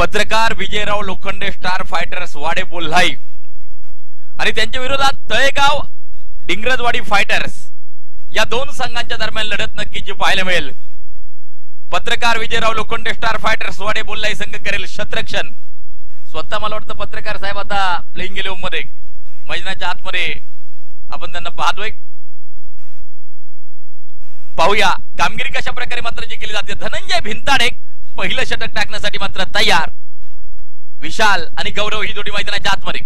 पत्रकार Vijayrao Lokhande star fighters Wade बोल्हाई आणि त्यांच्या विरोधात तळेगाव डिंगरजवाड़ी फाइटर्स या दोन संघांच्या दरम्यान लढत नक्कीच पाहायला मिळेल। पत्रकार विजयराव लोखंडे स्टार फाइटर्स वाडे बोल्हाई संघ करेल शतरक्षण। स्वतः मला वाटतं पत्रकार साहेब आता प्लेइंग 11 मध्ये मैदानाच्या आतमध्ये आपण त्यांना पाहतोय। पाहूया कामगिरी कशा प्रकारे मात्र जी केली जाते। धनंजय भिंताड़े पहिलं षटक टाकण्यासाठी मात्र तयार। विशाल आणि गौरव ही जोडी मैदानाच्या आतमध्ये।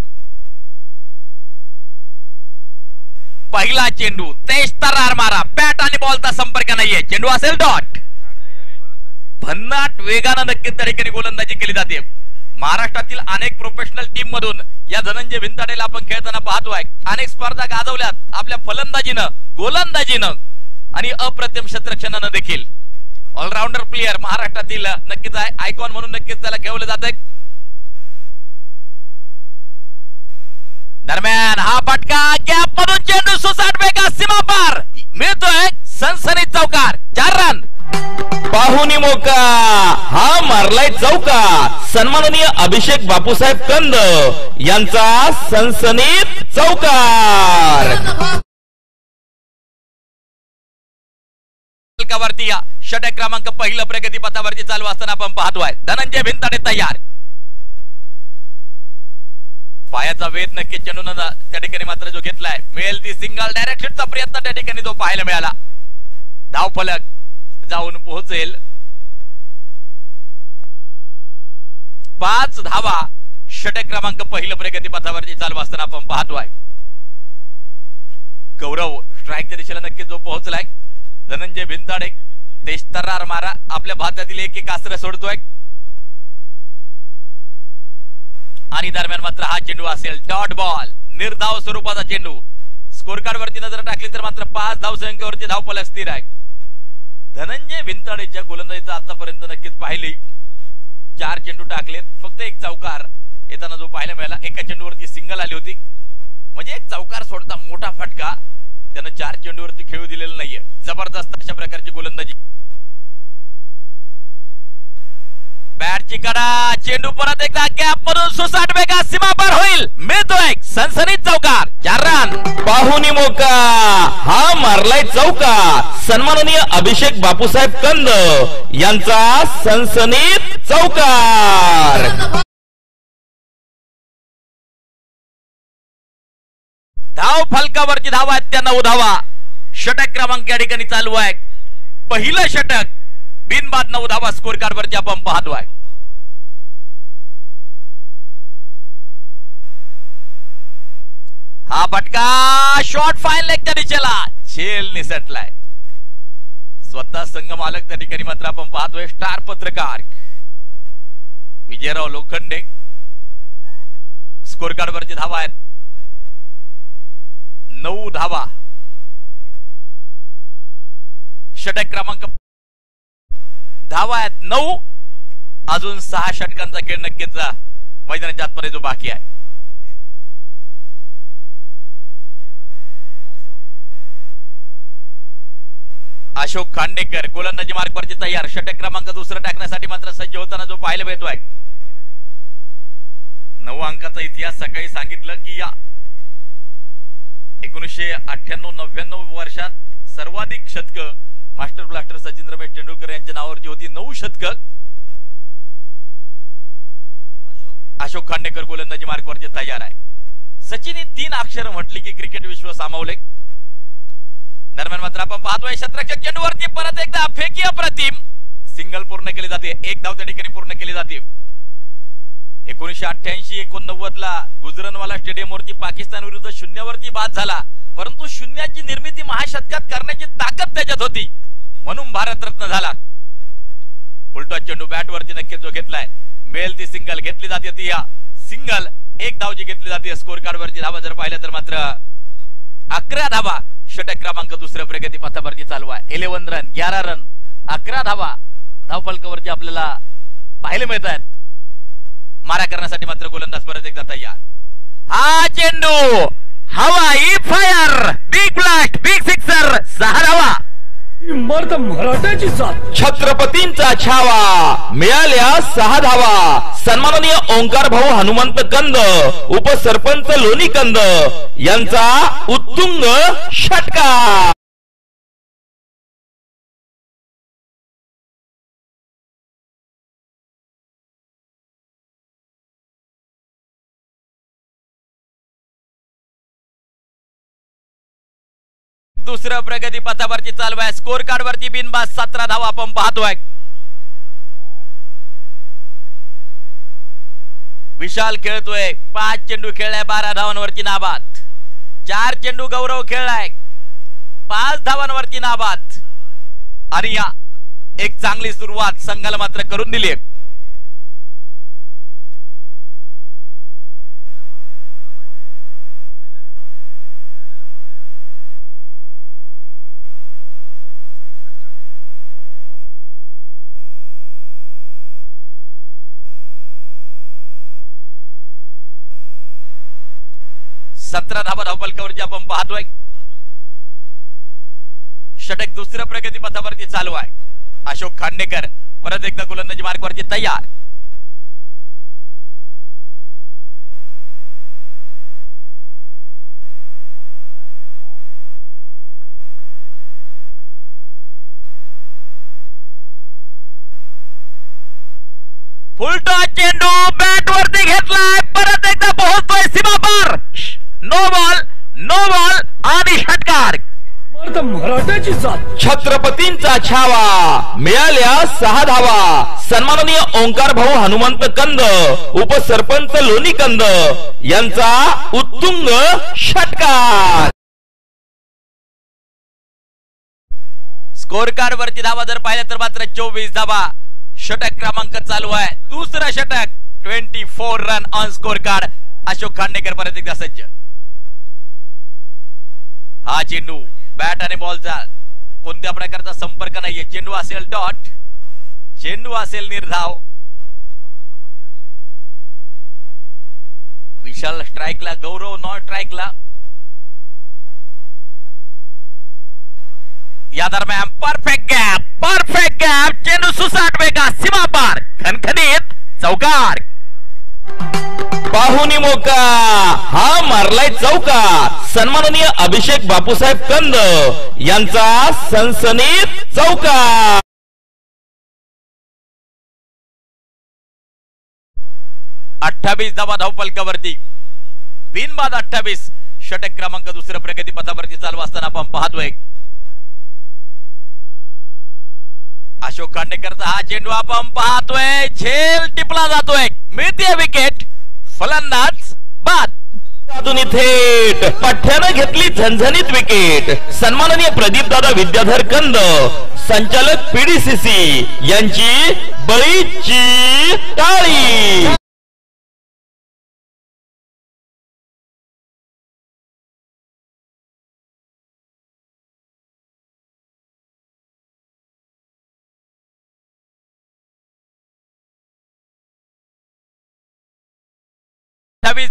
पहिला चेंडू तेज तरार मारा, बैट आणि बॉलचा संपर्क नाहीये, चेंडू असेल डॉट। भन्नाट वेगाने नक्की तरीके गोलंदाजी केली जाते। महाराष्ट्रातील अनेक प्रोफेशनल टीम मधून या धनंजय भिंताडेला आपण खेळताना पाहतोय। अनेक स्पर्धा गाजवल्यात आपल्या फलंदाजीनं, गोलंदाजीनं आणि अप्रतिम क्षेत्रक्षणानं देखील। ऑलराउंडर प्लेयर महाराष्ट्रातील नक्कीच आयकॉन म्हणून नक्कीच त्याला खेळवलं जातंय। दरम्यान हा फटका गॅप मधून चेंडू सुसाट बेगा सीमा पार मिळतोय, सनसनीत चौकार, 4 रन। पाहुनी मोका हा मारलाय चौका। सन्माननीय अभिषेक बापू साहेब कंद यांचा सनसनीत चौकार। षटक क्रमांक पहिलं प्रगती पथावरती चालू असताना आपण पाहतोय। धनंजय भिंताडे तयार, पायाचा वेध नक्की चेंडून त्या ठिकाणी मात्र जो घेतलाय मिळेल ती सिंगल। डायरेक्ट शॉटचा प्रयत्न त्या ठिकाणी जो पाहायला मिळाला, धाव फलक जाऊन पोहोचेल। 5 धावा षटक क्रमांक पहिलं प्रगती पथावरती चालू असताना आपण पाहतोय। गौरव स्ट्राईकच्या दिशेला नक्की जो पोहोचलाय। धनंजय भिंताडे देश तर्रार मारा, आपल्या भातातील एक आसरा सोडतोय आणि दरम्यान मात्र हा चेंडू असेल डॉट बॉल। निर्धाव स्वरूपाचा चेंडू। स्कोर कार्ड वरती नजर टाकली तर मात्र 5 धाव संख्येवरती धावफलक स्थिर आहे। धनंजय भिंताडेच्या गोलंदाजीचा आतापर्यंत नक्कीच पाहिली, 4 चेंडू टाकलेत, फक्त 1 चौकार येताना जो पाहायला मिळाला। 1 चेंडूवरती सिंगल आली होती, म्हणजे 1 चौकार सोडता मोठा फटका त्यानं 4 चेंडूवरती खेळू दिलेला नाहीये। जबरदस्त अशा प्रकारची गोलंदाजी। बॅटची कडा, चेंडू परत एकदा गॅप मधून सुसाट बेगा सीमा पार होईल, मिळतोय सनसनीत चौकार, 4 रन। पाहुनी मोका हा मारलाय चौका। सन्माननीय अभिषेक बापूसाहेब कंद यांचा सनसनीत चौकार। धाव फलकावरची धावा आहेत त्यांना उधावा। षटक क्रमांक या ठिकाणी चालू आहे। पहिलं षटक बिनबाद 9 धावा स्कोर कार्ड वरती आपण पाहतोय। हा फटका शॉर्ट फाईल लेगच्या दिशेला, झेल निसटलाय। स्वतः संघ मालक त्या ठिकाणी मात्र आपण पाहतोय। स्टार पत्रकार विजयराव लोखंडे। स्कोर कार्ड वरची धावा आहेत 9 धावा। षटक क्रमांक 10 धावा आहेत 9। अजून 6 षटकांचा खेळ नक्कीच मैदानाच्या आतमध्ये जो बाकी आहे। अशोक खांडेकर गोलंदाजी मार्गवरती तयार। षटक क्रमांक 2 टाकण्यासाठी मात्र सज्ज होताना जो पाहायला मिळतोय। 9 अंकाचा इतिहास सकाळी सांगितलं की या 1998-99 वर्षात सर्वाधिक शतक मास्टर ब्लास्टर सचिन रमेश तेंडुलकर यांच्या नावावरची होती। 9 शतक अशोक खांडेकर गोलंदाजी मार्गवरती तयार आहे। सचिन ही 3 अक्षर म्हटली की क्रिकेट विश्व सामावले। दरम्यान मात्र आपण पाहतोय क्षेत्रक्षक चेंडूवरती परत एकदा फेकी अप्रतिम, सिंगल पूर्ण केली जाते। 1 धाव त्या ठिकाणी पूर्ण केली जाते। 1988-89 ला गुजरानवाला स्टेडियम वरती पाकिस्तान विरुद्ध 0 वरती बाद झाला, परंतु 0ची निर्मिती महाशतकात करण्याची ताकद त्याच्यात होती, म्हणून भारतरत्न झाला। उलटा चेंडू बॅट वरती नक्की जो घेतलाय मेल ती सिंगल घेतली जाते। ती या सिंगल 1 धाव जी घेतली जाते। स्कोर कार्ड वरती धावा जर पाहिलं तर मात्र 11 धावा षटक क्रमांक 2 प्रगती पथावरती चालू आहे। 11 रन, 11 रन, 11 धावा धावफलकावरती आपल्याला पाहायला मिळत आहेत। मारा करण्यासाठी मात्र गोलंदाज परत एकदा तयार। हा चेंडू हवाई fire, big blast, big sixer, 6 धावा। मर्द मराठ्याची जात, छत्रपतींचा छावा, मिळाल्या 6 धावा। सन्माननीय ओंकार भाऊ हनुमंत कंद उपसरपंच लोणी कंद यांचा उत्तुंग षटकार. दुसरा प्रगति पथावरती चालू आहे. स्कोर कार्ड वरती बिनबाद 17 धावा आपण पाहतोय. विशाल खेळतोय, 5 चेंडू खेळलाय, 12 धावांवरती नाबाद. 4 चेंडू गौरव खेळलाय, 5 धावांवरती नाबाद. आणि या एक चांगली सुरुवात संघाला मात्र करून दिली आहे. षटक दुसऱ्या प्रगती पथावरती चालू आहे. अशोक खांडेकर परत एकदा गोलंदाजी मार्गावरती तयार. फुलटॉस चेंडू बॅट वरती घेतलाय, परत एकदा पोहोचतोय सीमा पार. नो बॉल, नो बॉल आणि षटकार. मराठ्याची जात छत्रपतींचा छावा, मिळाल्या 6 धावा. सन्माननीय ओंकार भाऊ हनुमंत कंद उपसरपंच लोणी कंद यांचा उत्तुंग षटकार. स्कोर कार्ड वरती धावा जर पाहिलं तर मात्र 24 धावा. षटक क्रमांक चालू आहे, दुसरा षटक. 24 run on score card. Ashok Khandekar परत एकदा सज्ज. हा चेंडू बॅट आणि बॉलचा कोणत्या प्रकारचा संपर्क नाहीये. चेंडू असेल डॉट, चेंडू असेल निर्धाव. विशाल स्ट्राइकला, गौरव नॉन स्ट्राइकला. या दरम्यान परफेक्ट गॅप, परफेक्ट गॅप. चेंडू सुसाट वेगा सीमा पार, खनखनीत चौकार. पाहुनी मोका, हा मारलाय चौकार. सन्माननीय अभिषेक बापू साहेब कंद यांचा सनसनीत चौकार. धावा धावफलकावरती बिनबाद 28. षटक क्रमांक दुसऱ्या प्रगती पथावरती चालू असताना आपण पाहतोय. अशोक खांडेकरचा हा चेंडू आपण पाहतोय, झेल टिपला जातोय. मिळते विकेट, फलंदाज बाद. अजून थेट पठ्याने घेतली झणझणीत विकेट. सन्माननीय प्रदीप दादा विद्याधर कंद संचालक पीडीसीसी यांची बळीची टाळी.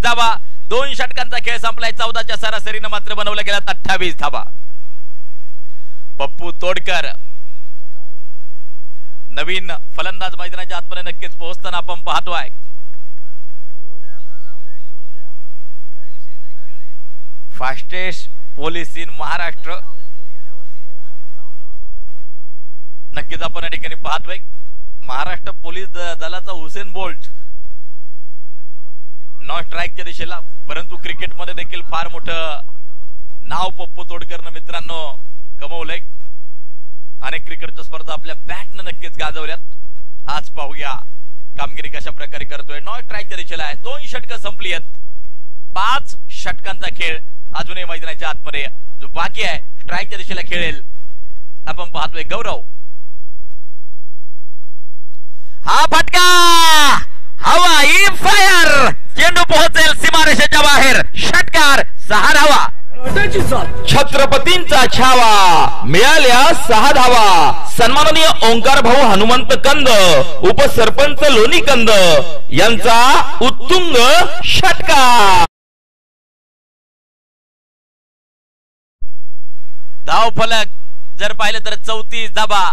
धावा, 2 षटकांचा खेळ संपलाय. 14च्या सरासरीने मात्र बनवला गेला 28 धावा. पप्पू तोडकर नवीन फलंदाज मैदानाच्या आतमध्ये नक्कीच पोहोचताना आपण पाहतोय. फास्टेस्ट पोलीस इन महाराष्ट्र नक्कीच आपण या ठिकाणी पाहतोय. महाराष्ट्र पोलीस दलाचा हुसेन बोल्ट नॉन स्ट्राईकच्या दिशेला, परंतु क्रिकेटमध्ये देखील फार मोठं नाव पप्पू तोडकरनं मित्रांनो कमवलंय. अनेक क्रिकेटच्या स्पर्धा आपल्या बॅटनं नक्कीच गाजवल्यात. आज पाहूया कामगिरी कशा प्रकारे करतोय. नॉन स्ट्राईकच्या दिशेला आहे. 2 षटकं संपली आहेत. 5 षटकांचा खेळ अजूनही मैदानाच्या आतमध्ये जो बाकी आहे. स्ट्राईकच्या दिशेला खेळेल आपण पाहतोय गौरव. हा फटका हवाई फायर, चेंडू पोहोचेल सीमारेषेच्या बाहेर. षटकार, 6 धावा. छत्रपतींचा छावा, मिळाल्या 6 धावा. सन्माननीय ओंकार भाऊ हनुमंत कंद उपसरपंच लोणी कंद यांचा उत्तुंग षटकार. धावफलक जर पाहिलं तर 34 धावा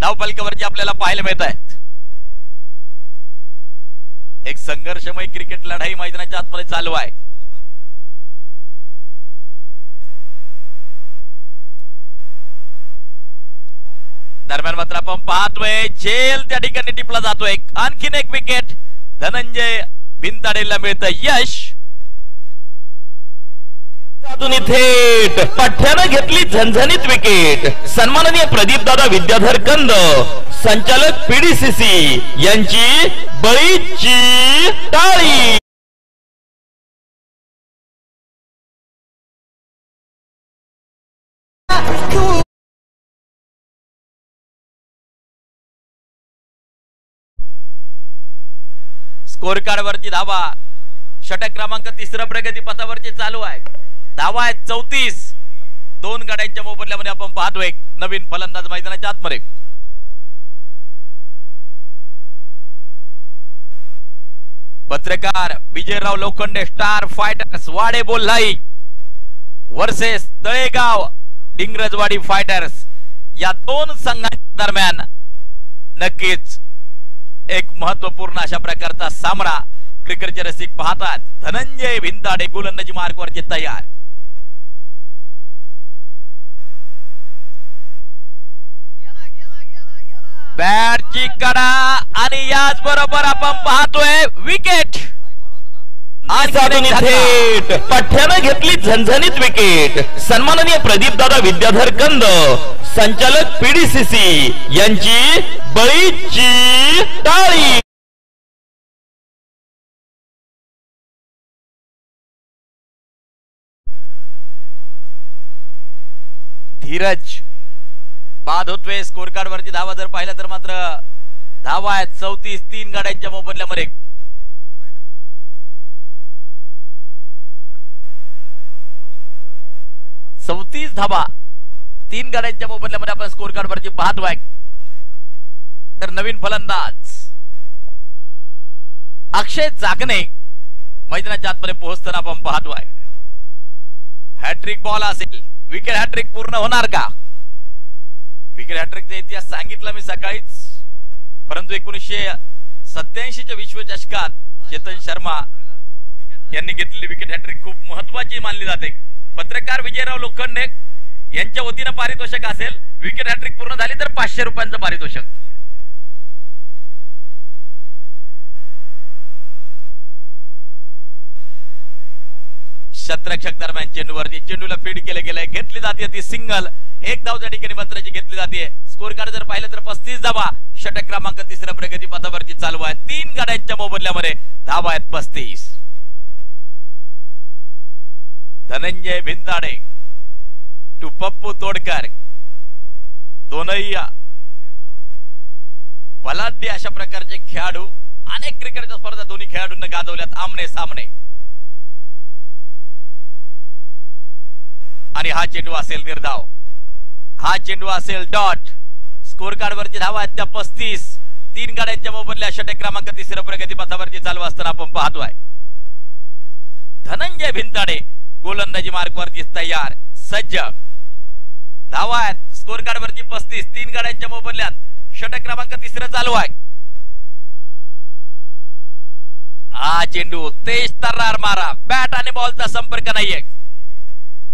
धावफलकावरती आपल्याला पाहायला मिळत आहेत. एक संघर्षमय क्रिकेट लढाई मैदानाच्या आतमध्ये चालू आहे. दरम्यान मात्र आपण पाहतोय झेल त्या ठिकाणी टिपला जातोय. आणखीन एक विकेट धनंजय भिंताडेला मिळतं यश. थेट पठ्याने घेतली झणझणीत विकेट. सन्माननीय प्रदीप दादा विद्याधर कंद संचालक पीडीसीसी यांची बळीची टाळी. स्कोर कार्ड वरती धावा. षटक क्रमांक तिसरा प्रगती पथावरती चालू आहे. धावा आहे 34. दोन गाड्यांच्या मोबदल्यामध्ये आपण पाहतोय नवीन फलंदाज मैदानाच्या आतमध्ये. पत्रकार Vijayrao Lokhande star fighters Wade Bolhai versus Talegaon डिंगरजवाड़ी fighters या दोन संघांच्या दरम्यान नक्कीच एक महत्वपूर्ण अशा प्रकारचा सामना क्रिकेटचे रसिक पाहतात. धनंजय भिंताडे गोलंदाजी मार्गवरती तयार. बॅटची कडा आणि याच बरोबर आपण पाहतोय विकेट. थेट पठ्याने घेतली झणझणीत विकेट. सन्माननीय प्रदीप दादा विद्याधर कंद संचालक पीडीसीसी यांची बळीची टाळी. धीरज बाद होतोय. स्कोर कार्ड वरती धावा जर पाहिला तर मात्र धावा आहेत 34. तीन गाड्यांच्या मोबदल्यामध्ये धावा. तीन गाड्यांच्या मोबदल्यामध्ये आपण स्कोर कार्ड वरती पाहतोय. तर नवीन फलंदाज अक्षय जागणे मैदानाच्या आतमध्ये पोहोचताना आपण पाहतोय. हॅट्रिक बॉल असेल. विकेट हॅट्रिक पूर्ण होणार का? विकेट हॅट्रिकचा इतिहास सांगितला मी सकाळीच, परंतु 1987 च्या विश्वचषकात चेतन शर्मा यांनी घेतलेली विकेट हॅट्रिक खूप महत्वाची मानली जाते. पत्रकार विजयराव लोखंडे यांच्या वतीनं पारितोषिक असेल. विकेट हॅट्रिक पूर्ण झाली तर 500 रुपयांचं पारितोषिक. शतरक्षक दरम्यान चेंडूवरती चेंडूला फीड केले गेले. घेतली जाते ती सिंगल. एक धाव त्या ठिकाणी मात्र घेतली जाते. स्कोर कार्ड जर पाहिलं तर 35 धावा. षटक क्रमांक तिसऱ्या प्रगती पथावरती चालू आहे. तीन गाड्यांच्या मोबदल्यामध्ये धावा आहेत 35. धनंजय भिंताडे टू पप्पू तोडकर दोनही बलाढ्य अशा प्रकारचे खेळाडू अनेक क्रिकेटच्या स्पर्धा दोन्ही खेळाडूंना गाजवल्यात आमने सामने. आणि हा चेंडू असेल निर्धाव. हा चेंडू असेल डॉट. स्कोर कार्ड वरती धावा आहेत त्या 35. तीन गाड्यांच्या मोबदल्या षटक क्रमांक तिसऱ्या प्रगतीपथावरती चालू असताना आपण पाहतोय. धनंजय भिंताडे गोलंदाजी मार्गवरती तयार सज्ज. धावा आहेत स्कोर कार्ड वरती 35. तीन गाड्यांच्या मोबदल्यात षटक क्रमांक तिसरा चालू आहे. हा चेंडू तेज तर्रार मारा. बॅट आणि बॉलचा संपर्क नाहीये.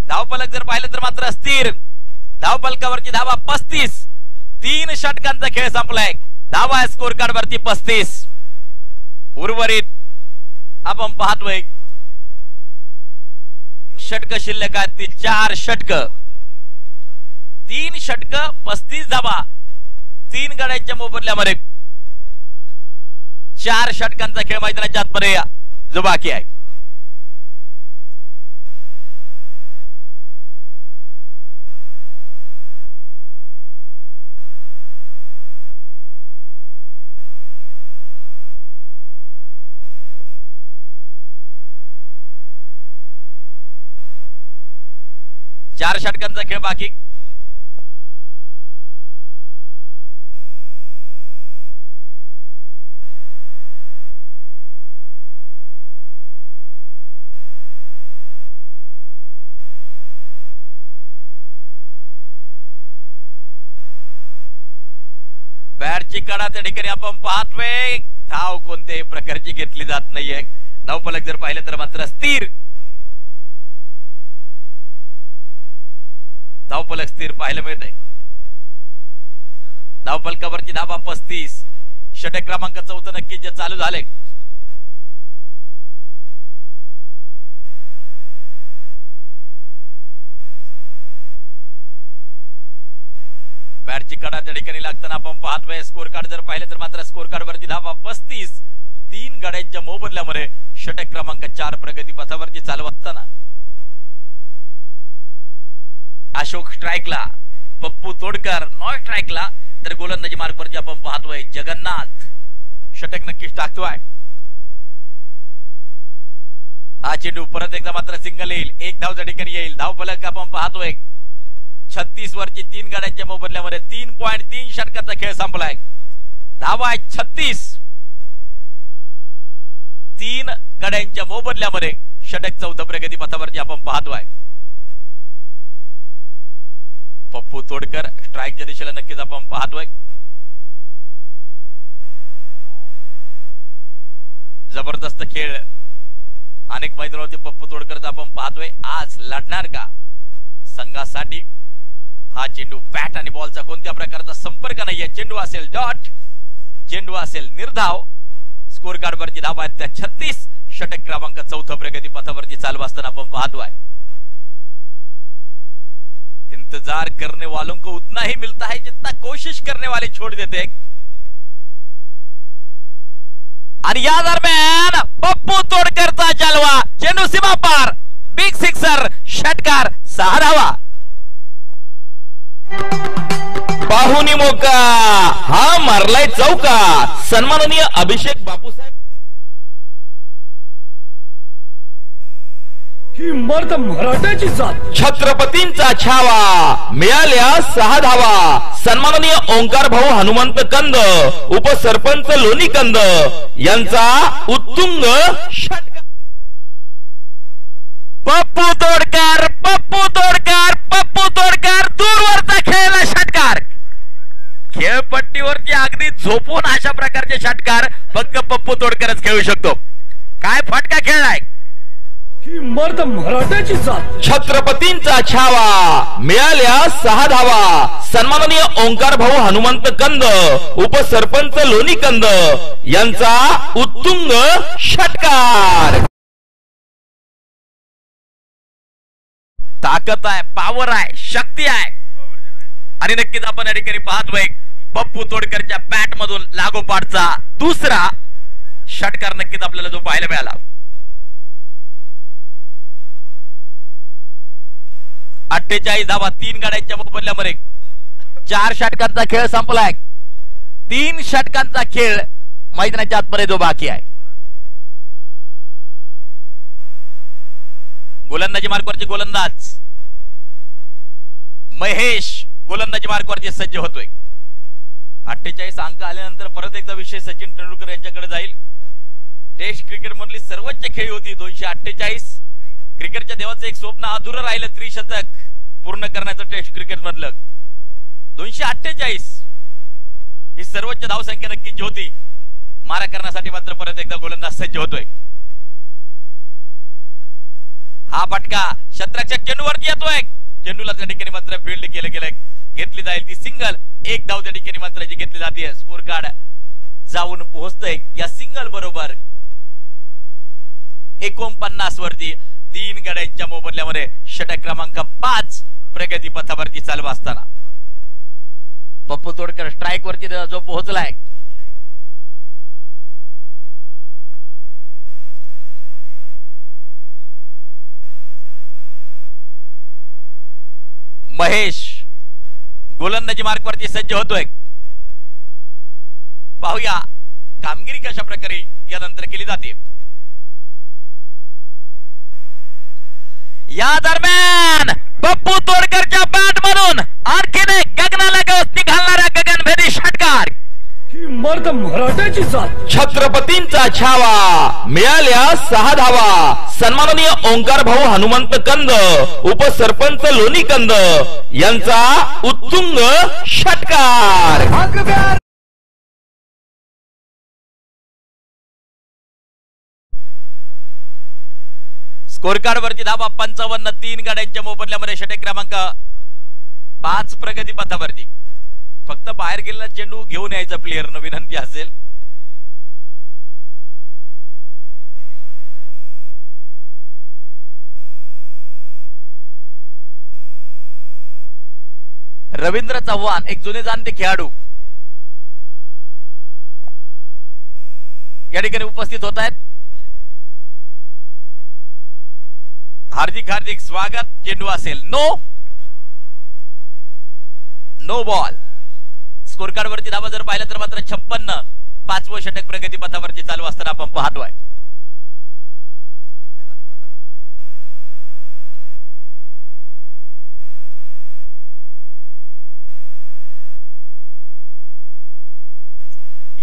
धावफलक जर पाहिलं तर मात्र स्थिर. धावफलकावरची धावा 35. तीन षटकांचा खेळ संपलाय. धावा स्कोर कार्ड वरती 35. उर्वरित आपण पाहतोय षटक शिल्लक आहेत ती 4 षटक. 3 षटक 35 धावा. 3 गड्यांच्या मोबदल्यामध्ये 4 षटकांचा खेळ मैदानाच्या आतमध्ये जो बाकी आहे. चार षटकांचा खेळ बाकी. बॅटची कडा त्या ठिकाणी आपण पाहतोय. धाव कोणत्याही प्रकारची घेतली जात नाहीये. धावफलक जर पाहिलं तर मात्र स्थिर धावफलक स्थिर पाहायला मिळत आहे. धावफलकावरची धावा 35, षटक क्रमांक 14 नक्कीच जे चालू झाले. बॅटची कडा त्या ठिकाणी लागताना आपण पाहतोय. स्कोर कार्ड जर पाहिले तर मात्र स्कोर कार्ड वरची धावा 35, 3 गड्यांच्या मोबदल्यामध्ये षटक क्रमांक 4 प्रगती पथावरती चालू असताना अशोक स्ट्राइकला, पप्पू तोडकर नॉ स्ट्राइकला, तर गोलंदाजी मार्कवरती आपण पाहतोय जगन्नाथ षटक नक्कीच टाकतोय. हा चेंडू परत एकदा मात्र सिंगल येईल, एक धाव त्या ठिकाणी येईल. धाव फलक आपण पाहतोय 36 वरची 3 गाड्यांच्या मोबदल्यामध्ये 3.3 षटकाचा खेळ संपलाय. धावा आहे 36, 3 गाड्यांच्या मोबदल्यामध्ये षटक 14 प्रगती पथावरती आपण पाहतोय. पप्पू तोडकर स्ट्राईकच्या दिशेला नक्कीच आपण पाहतोय. जबरदस्त खेळ अनेक मैदानावरती पप्पू तोडकरचा आपण पाहतोय. आज लढणार का संघासाठी? हा चेंडू बॅट आणि बॉलचा कोणत्या प्रकारचा संपर्क नाहीये. चेंडू असेल डॉट, चेंडू असेल निर्धाव. स्कोर कार्ड वरती धावा आहेत त्या 36, षटक क्रमांक 14 प्रगती पथावरती चालू असताना आपण पाहतोय. इंतजार करने वालों को उतना ही मिलता है जितना कोशिश करने वाले छोड़ देते. आणि या दरम्यान पप्पू तोडकरचा जलवा, चेंडू सीमा पार, बिग सिक्सर, षटकार, 6 धावा. पाहुनी मोका हा मारलाय चौका. सन्माननीय अभिषेक बापू साहेब. ही मर्द मराठ्याची जात. छत्रपतींचा छावा, मिळाल्या 6 धावा. सन्माननीय ओंकार भाऊ हनुमंत कंद, उपसरपंच लोणी कंद यांचा उत्तुंग षटकार. पप्पू तोडकर, पप्पू तोडकर, पप्पू तोडकर, दूरवरचा खेळला षटकार. खेळपट्टीवरती अगदी झोपून अशा प्रकारचे षटकार फक्त पप्पू तोडकरच खेळू शकतो. काय फटका खेळलाय. ही मर्द मराठ्याची जात. छत्रपतींचा छावा, मिळाल्या 6 धावा. सन्माननीय ओंकार भाऊ हनुमंत कंद, उपसरपंच लोणी कंद यांचा उत्तुंग षटकार. ताकद आहे, पावर आहे, शक्ती आहे आणि नक्कीच आपण या ठिकाणी पाहतोय पप्पू तोडकरच्या बॅट मधून लागोपाठचा दुसरा षटकार नक्कीच आपल्याला जो पाहायला मिळाला. 48 धावा, 3 गाड्यांच्या मोबदल्यामध्ये 4 षटकांचा खेळ संपलाय. 3 षटकांचा खेळ मैदानाच्या आतमध्ये जो बाकी आहे. गोलंदाजी मार्कवरचे गोलंदाज महेश गोलंदाजी मार्कवरचे सज्ज होतोय. 48 अंक आल्यानंतर परत एकदा विषय सचिन तेंडुलकर यांच्याकडे जाईल. टेस्ट क्रिकेट मधली सर्वोच्च खेळी होती 248. क्रिकेटच्या देवाचं एक स्वप्न अधुरं राहिलं, त्रिशतक पूर्ण करण्याचं टेस्ट क्रिकेट मधलं. 248 ही सर्वोच्च धावसंख्या नक्कीच होती. मारा करण्यासाठी मात्र परत एकदा गोलंदाज सज्ज होतोय. हा फटका शतरक्षक चेंडूवरती येतोय. चेंडूला त्या ठिकाणी मात्र फील्ड केलं गेलंय, घेतली जाईल ती सिंगल. एक धाव त्या ठिकाणी मात्र जी घेतली जाते. स्कोर कार्ड जाऊन पोहोचतय या सिंगल बरोबर 49 वरती. 3 गड्यांच्या मोबदल्यामध्ये षटक क्रमांक 5 प्रगती पथावरती चालू असताना पप्पू तोडकर स्ट्राईक वरती जो पोहोचलाय. महेश गोलंदाजी मार्कवरती सज्ज होतोय. पाहूया कामगिरी कशा प्रकारे यानंतर केली जाते. या दरम्यान पप्पू तोडकरच्या बॅट मधून आणखीन एक गगनाला गवसणी घालणारा गगनभेदी षटकार. ही मर्द मराठ्याची जात. छत्रपतींचा छावा, मिळाल्या 6 धावा. सन्माननीय ओंकार भाऊ हनुमंत कंद, उपसरपंच लोणी कंद यांचा उत्तुंग षटकार. स्कोरकार्ड वरती धावा 55-3 गाड्यांच्या मोबदल्यामध्ये षटक क्रमांक 5 प्रगती पथावरती. फक्त बाहेर गेलेला चेंडू घेऊन यायचा प्लेअरनं विनंती असेल. रवींद्र चव्हाण एक जुने जाणते खेळाडू या ठिकाणी उपस्थित होत आहेत. हार्दिक हार्दिक स्वागत. चेंडू असेल नो बॉल. स्कोरकार्ड वरती धावा जर पाहिलं तर मात्र 56. 5वं षटक प्रगती पथावरती चालू असताना आपण पाहतोय.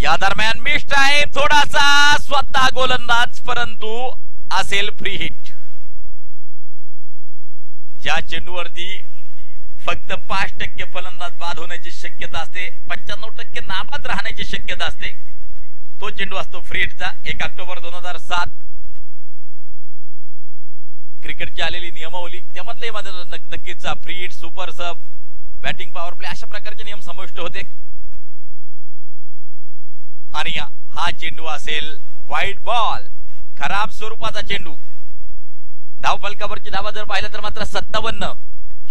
या दरम्यान मिस टाइम थोडासा स्वतः गोलंदाज, परंतु असेल फ्री हिट. ज्या चेंडूवरती फक्त 5% फलंदाज बाद होण्याची शक्यता असते, 95% नाबाद राहण्याची शक्यता असते, तो चेंडू असतो फ्री हिटचा. 1 ऑक्टोबर 2007 क्रिकेटची आलेली नियमावली त्यामधले नक्कीचा free hit, super sub, batting power play अशा प्रकारचे नियम समाविष्ट होते. आणि हा चेंडू असेल वाईड बॉल. खराब स्वरूपाचा चेंडू. धावफलकावरची धावा जर पाहिलं तर मात्र 57.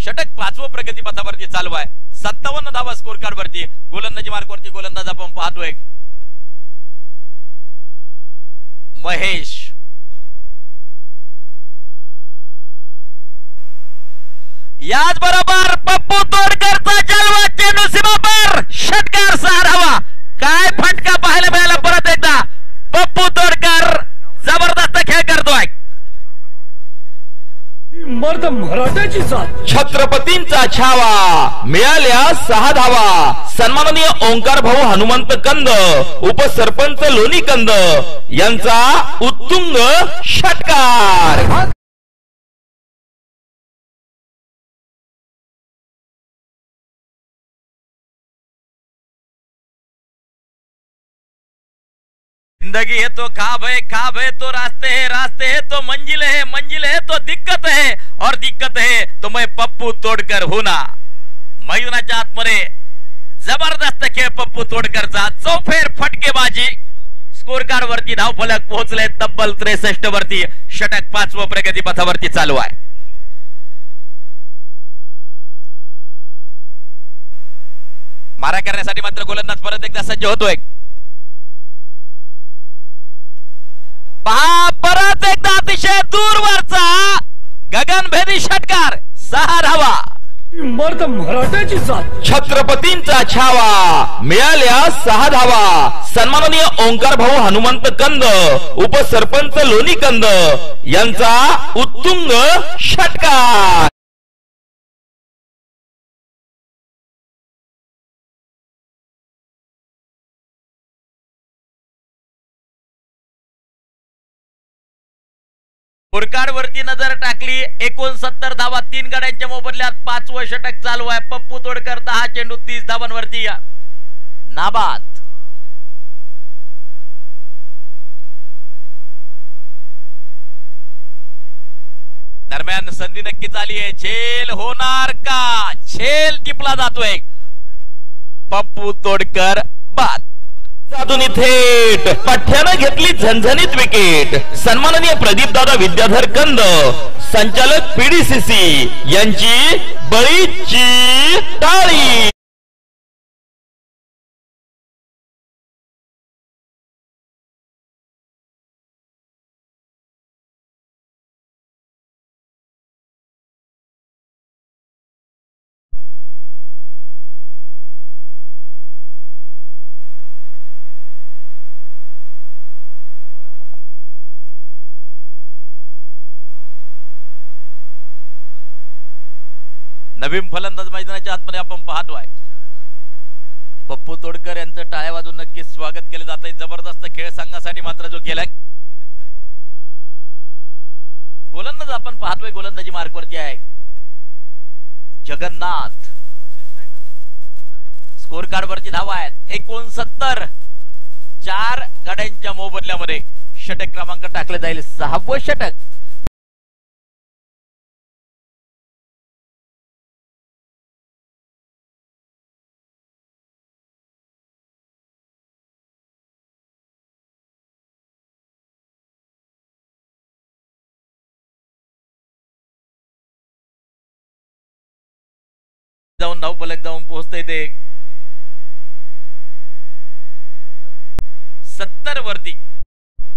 षटक 5वं प्रगती पथावरती चालू आहे. 57 धावा स्कोरकार्ड वरती. गोलंदाजी मार्कवरती गोलंदाज आपण पाहतोय. महेश याच बरोबर पप्पू तोडकरचा जलवा चेंडू सीमापार. षटकार 6 धावा. काय फटका पाहायला मिळाला. परत एकदा पप्पू तोडकर जबरदस्त खेळ करतोय. मर्द मराठ्याची जात. छत्रपतींचा छावा. मिळाल्या 6 धावा. सन्माननीय ओंकार भाऊ हनुमंत कंद, उपसरपंच लोणी कंद यांचा उत्तुंग षटकार. जिंदगी है तो खाब है तो रास्ते है तो मंजिल है तो दिक्कत है और दिक्कत है तो मैं पप्पू तोडकर हूं ना. मयूराच्या आतमध्ये जबरदस्त खेळ पप्पू तोडकरचा. चौफेर फटकेबाजी. स्कोरकार्ड वरती धावफलक पोहोचले तब्बल 63 वरती. षटक 5वं प्रगती पथावरती चालू आहे. मारा करण्यासाठी मात्र गोलंदाज परत एकदा सज्ज होतोय. पहा परत एकदा अतिशय दूरवरचा गगनभेदी षटकार. 6 धावा. मर्द मराठ्याची जात. छत्रपतींचा छावा. मिळाल्या 6 धावा. सन्माननीय ओंकार भाऊ हनुमंत कंद, उपसरपंच लोणी कंद यांचा उत्तुंग षटकार. स्कोरकार्ड वरती नजर टाकली. 69 धावा. 3 गाड्यांच्या मोबदल्यात 5वं षटक चालू आहे. पप्पू तोडकर 10 चेंडू 30 धावांवरती नाबाद. दरम्यान संधी नक्कीच आली आहे. झेल होणार का. झेल टिपला जातोय. पप्पू तोडकर बाद. साधूनी थेट पठ्यानं घेतली झणझणीत विकेट. सन्माननीय प्रदीप दादा विद्याधर कंद, संचालक पीडीसीसी यांची बळीची टाळी. नवीन फलंदाज मैदानाच्या आतमध्ये आपण पाहतोय. पप्पू तोडकर यांचं टाळ्या वाजून नक्कीच स्वागत केलं जात आहे. जबरदस्त खेळ संघासाठी मात्र जो केलाय. गोलंदाज आपण पाहतोय गोलंदाजी मार्कवरती आहे जगन्नाथ. स्कोरकार्ड वरती धावा आहेत 69. 4 गाड्यांच्या मोबदल्यामध्ये षटक क्रमांक टाकले जाईल. 6वं षटक. जाऊन धाव फलक जाऊन पोहोचते ते 70 वरती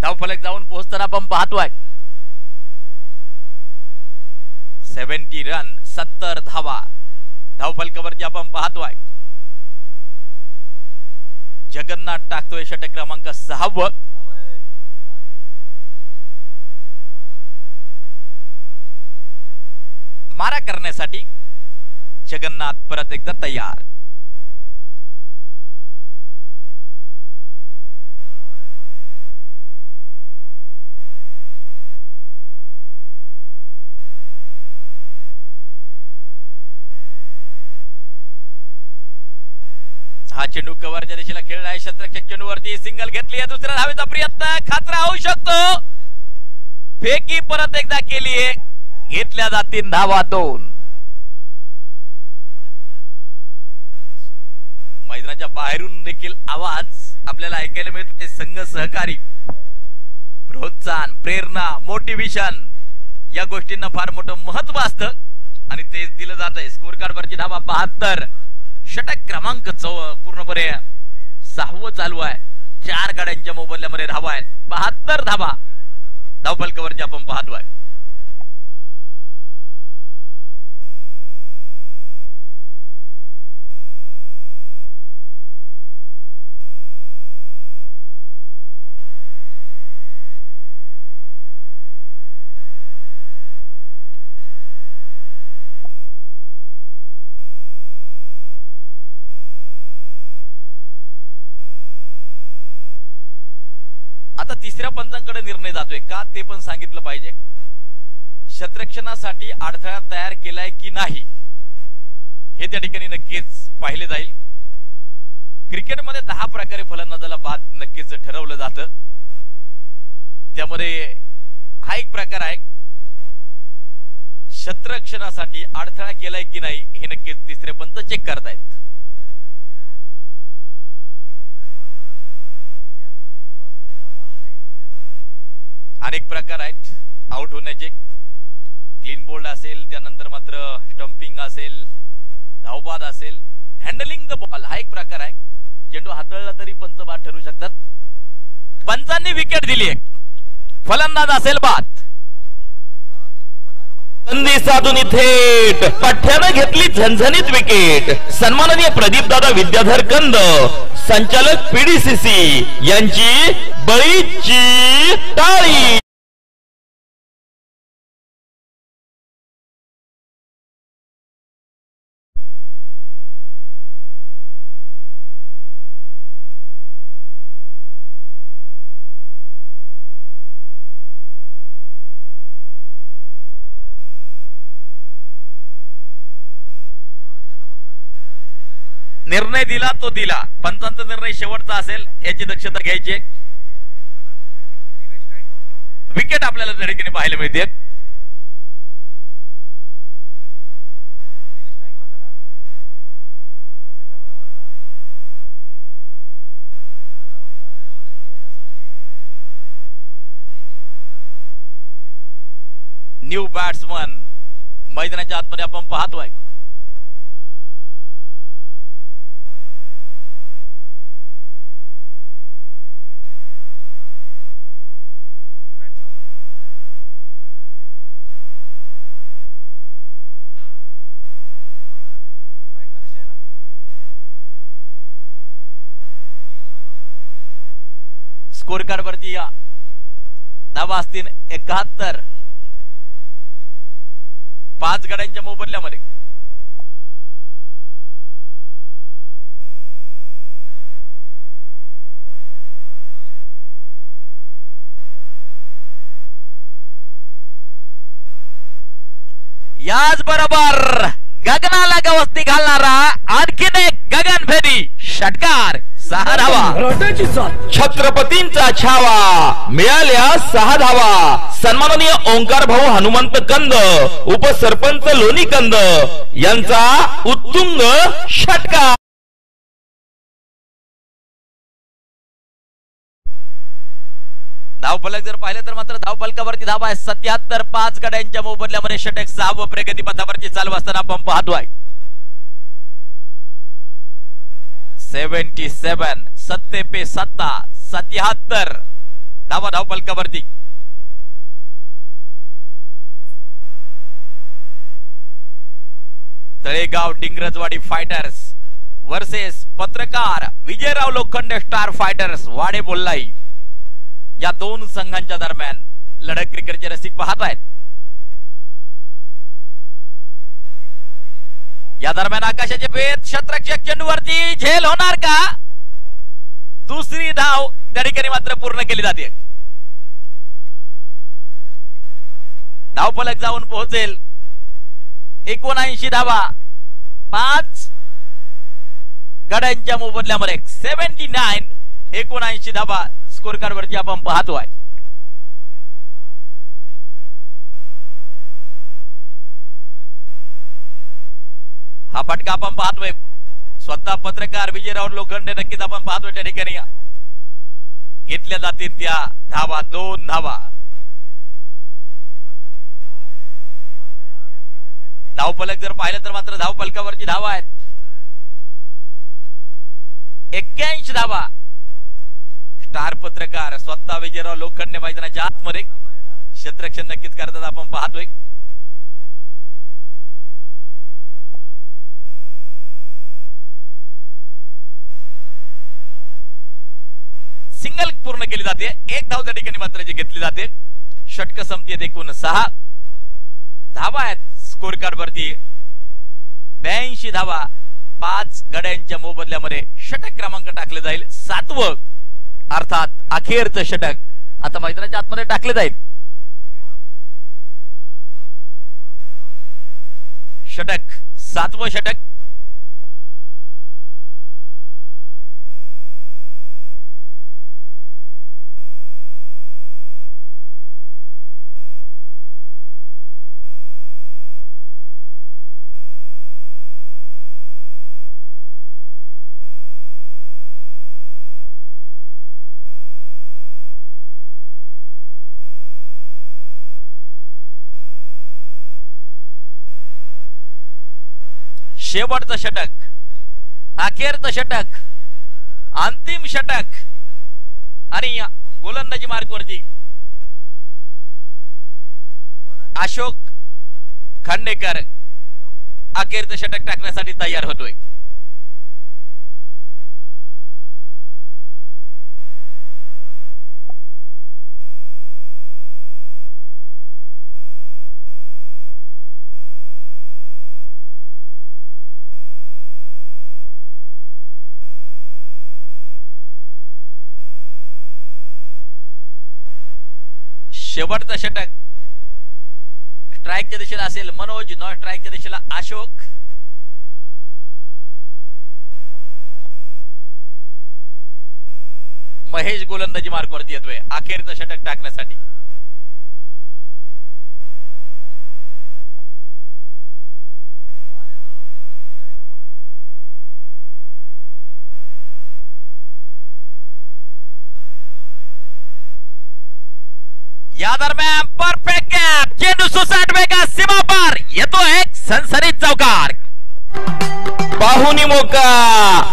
धाव फलक जाऊन पोहोचताना आपण पाहतोय 70 रन 70 धावा धाव फलकावरती आपण पाहतोय. जगन्नाथ टाकतोय षटक क्रमांक 6 मारा करण्यासाठी. जगन्नाथ परत एकदा तयार हा चेंडू कव्हरच्या दिशेला खेळला आहे. क्षेत्ररक्षक चेंडूवरती सिंगल घेतली आहे. दुसऱ्या धावेचा प्रयत्न खातरा होऊ शकतो. फेकी परत एकदा केली आहे. घेतल्या जातील धावा 2. मैदानाच्या बाहेरून देखील आवाज आपल्याला ऐकायला मिळतोय. संघ सहकारी प्रोत्साहन प्रेरणा मोटिवेशन या गोष्टींना फार मोठं महत्व असतं आणि तेच दिलं जात आहे. स्कोर कार्ड वरची धावा 72 षटक क्रमांक 4 पूर्णपणे 6 चालू आहे. 4 गाड्यांच्या मोबदल्यामध्ये धावा आहेत. 72 धावा धावफलकावरती आपण पाहतोय. आता तिसऱ्या पंचांकडे निर्णय जातोय का ते पण सांगितलं पाहिजे. क्षेत्ररक्षणासाठी अडथळा तयार केलाय की नाही हे त्या ठिकाणी नक्कीच पाहिले जाईल. क्रिकेटमध्ये 10 प्रकारे फलंदाजाला बाद नक्कीच ठरवलं जातं. त्यामध्ये हा एक प्रकार आहे क्षेत्ररक्षणासाठी अडथळा केलाय की नाही हे नक्कीच तिसरे पंच चेक करतायत. अनेक प्रकार आहेत. आउट होण्याचे क्लीन बोल्ड असेल, त्यानंतर मात्र स्टंपिंग असेल, धावबाद असेल, हँडलिंग द बॉल हा एक प्रकार आहे. चेंडू हाताळला तरी पंच बाद ठरू शकतात. पंचांनी विकेट दिली आहे. फलंदाज असेल बाद. संदीप साधूनी थेट पठ्यानं घेतली झणझणीत विकेट. सन्माननीय प्रदीप दादा विद्याधर कंद संचालक पीडीसीसी यांची बळीची टाळी. निर्णय दिला तो दिला. पंचांचा निर्णय शेवटचा असेल याची दक्षता घ्यायची. विकेट आपल्याला त्या ठिकाणी पाहायला मिळते. न्यू बॅट्समन मैदानाच्या आतमध्ये आपण पाहतोय. स्कोर कार्ड वरती या धावा असतील 71. 5 गाड्यांच्या मोबदल्यामध्ये याच बरोबर गगनाला गवसणी घालणारा आणखीन एक गगनभेदी षटकार. 6 धावा छत्रपतींचा छावा मिळाल्या. 6 धावा. सन्माननीय ओंकार भाऊ हनुमंत कंद उपसरपंच लोणी कंद यांचा उत्तुंग षटकार. धावफलक जर पाहिलं तर मात्र धावफलकावरती धावा आहे 77. 5 गड्यांच्या मोबदल्यामध्ये षटक 6 प्रगतीपथावरती चालू असताना आपण पाहतोय. 77 सत्ते पे सत्ता 77 धावा धाव फलकावरती तळेगाव डिंगरजवाड़ी फाइटर्स वर्सेस पत्रकार विजयराव लोखंडे स्टार फाइटर्स वाडे बोललाई। या दोन संघांच्या दरम्यान लढत क्रिकेटचे रसिक पाहत आहेत। या दरम्यान आकाशाचे भेद क्षेत्रक्षक चेंडूवरती झेल होणार का? दुसरी धाव त्या ठिकाणी मात्र पूर्ण केली जाते। धावफलक जाऊन पोहोचेल 79 धावा 5 गड्यांच्या मोबदल्यामध्ये 79 79 धावा स्कोर कार्ड वरती आपण पाहतोय। हा फटका आपण पाहतोय स्वतः पत्रकार विजयराव लोखंडे नक्कीच आपण पाहतोय त्या ठिकाणी घेतल्या जातील त्या धावा 2 धावा। धावफलक जर पाहिलं तर मात्र धावफलकावरची धावा आहेत 81 धावा। स्टार पत्रकार स्वतः विजयराव लोखंडे मैदानाच्या आतमध्ये क्षेत्ररक्षण नक्कीच करतात आपण पाहतोय। सिंगल पूर्ण केली जाते। एक धाव त्या ठिकाणी मात्र जी घेतली जाते। षटक संपते 6 धावा आहेत स्कोर कार्ड वरती 82 धावा 5 गड्यांच्या मोबदल्यामध्ये षटक क्रमांक टाकले जाईल 7वं अर्थात अखेरचं षटक आता मैदानाच्या आतमध्ये टाकले जाईल। षटक 7वं षटक शेवटचं षटक अखेरचं षटक अंतिम षटक आणि गोलंदाजी मार्कवरती अशोक खांडेकर अखेरचं षटक टाकण्यासाठी तयार होतोय। शेवटचं षटक स्ट्राइकच्या दिशेला असेल मनोज, नॉन स्ट्राइकच्या दिशेला अशोक। महेश गोलंदाजी मार्कवरती येतोय अखेरचं षटक टाकण्यासाठी। या दरम्यान परफेक्ट कॅप चेंडू सुसाट वेगा सीमा पार येतो एक सनसनीत चौकार। पाहुणी मोका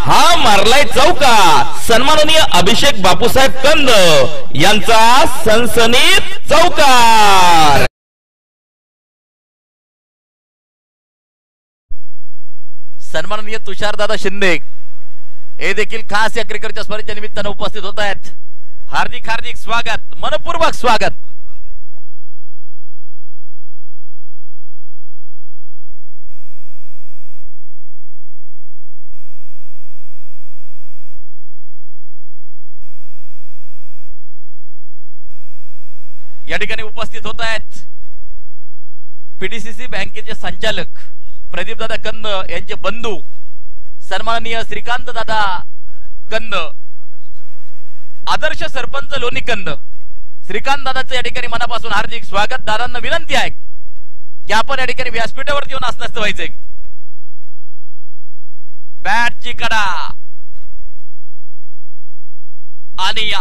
हा मारलाय चौकार सन्माननीय अभिषेक बापूसाहेब कंद यांचा सनसनीत चौकार। सन्माननीय तुषारदादा शिंदे हे देखील खास या क्रिकेटच्या स्पर्धेच्या निमित्तानं उपस्थित होत आहेत। हार्दिक हार्दिक स्वागत मनपूर्वक स्वागत। या ठिकाणी उपस्थित होत आहेत पीडीसीसी बँकेचे संचालक प्रदीप दादा कंद यांचे बंधू सन्माननीय श्रीकांत दादा कंद आदर्श सरपंच लोणी कंद। श्रीकांत दादाचं या ठिकाणी मनापासून हार्दिक स्वागत। दादांना विनंती आहे की आपण या ठिकाणी व्यासपीठावरती येऊन आसनस्थ व्हायचंय। बॅटची कडा आणि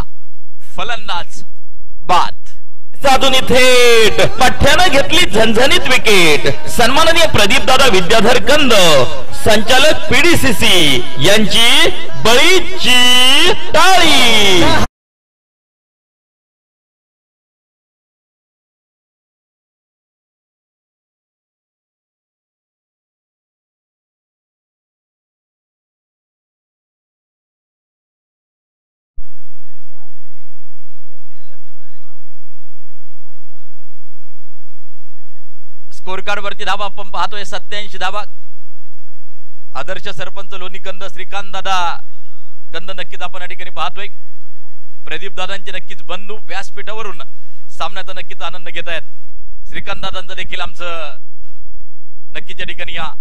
फलंदाज बाद साधूनी थेट पठ्याने घेतली झणझणीत विकेट। सन्माननीय प्रदीप दादा विद्याधर कंद संचालक पीडीसीसी यांची बळीची टाळी। स्कोरकार्ड वरती धावा आपण पाहतोय 87 धावा। आदर्श सरपंच लोणी कंद श्रीकांत दादा कंद नक्कीच आपण या ठिकाणी पाहतोय। प्रदीप दादांचे नक्कीच बंधू व्यासपीठावरून सामन्याचा नक्कीच आनंद घेत आहेत। श्रीकांत दादांचं देखील आमचं नक्कीच या ठिकाणी या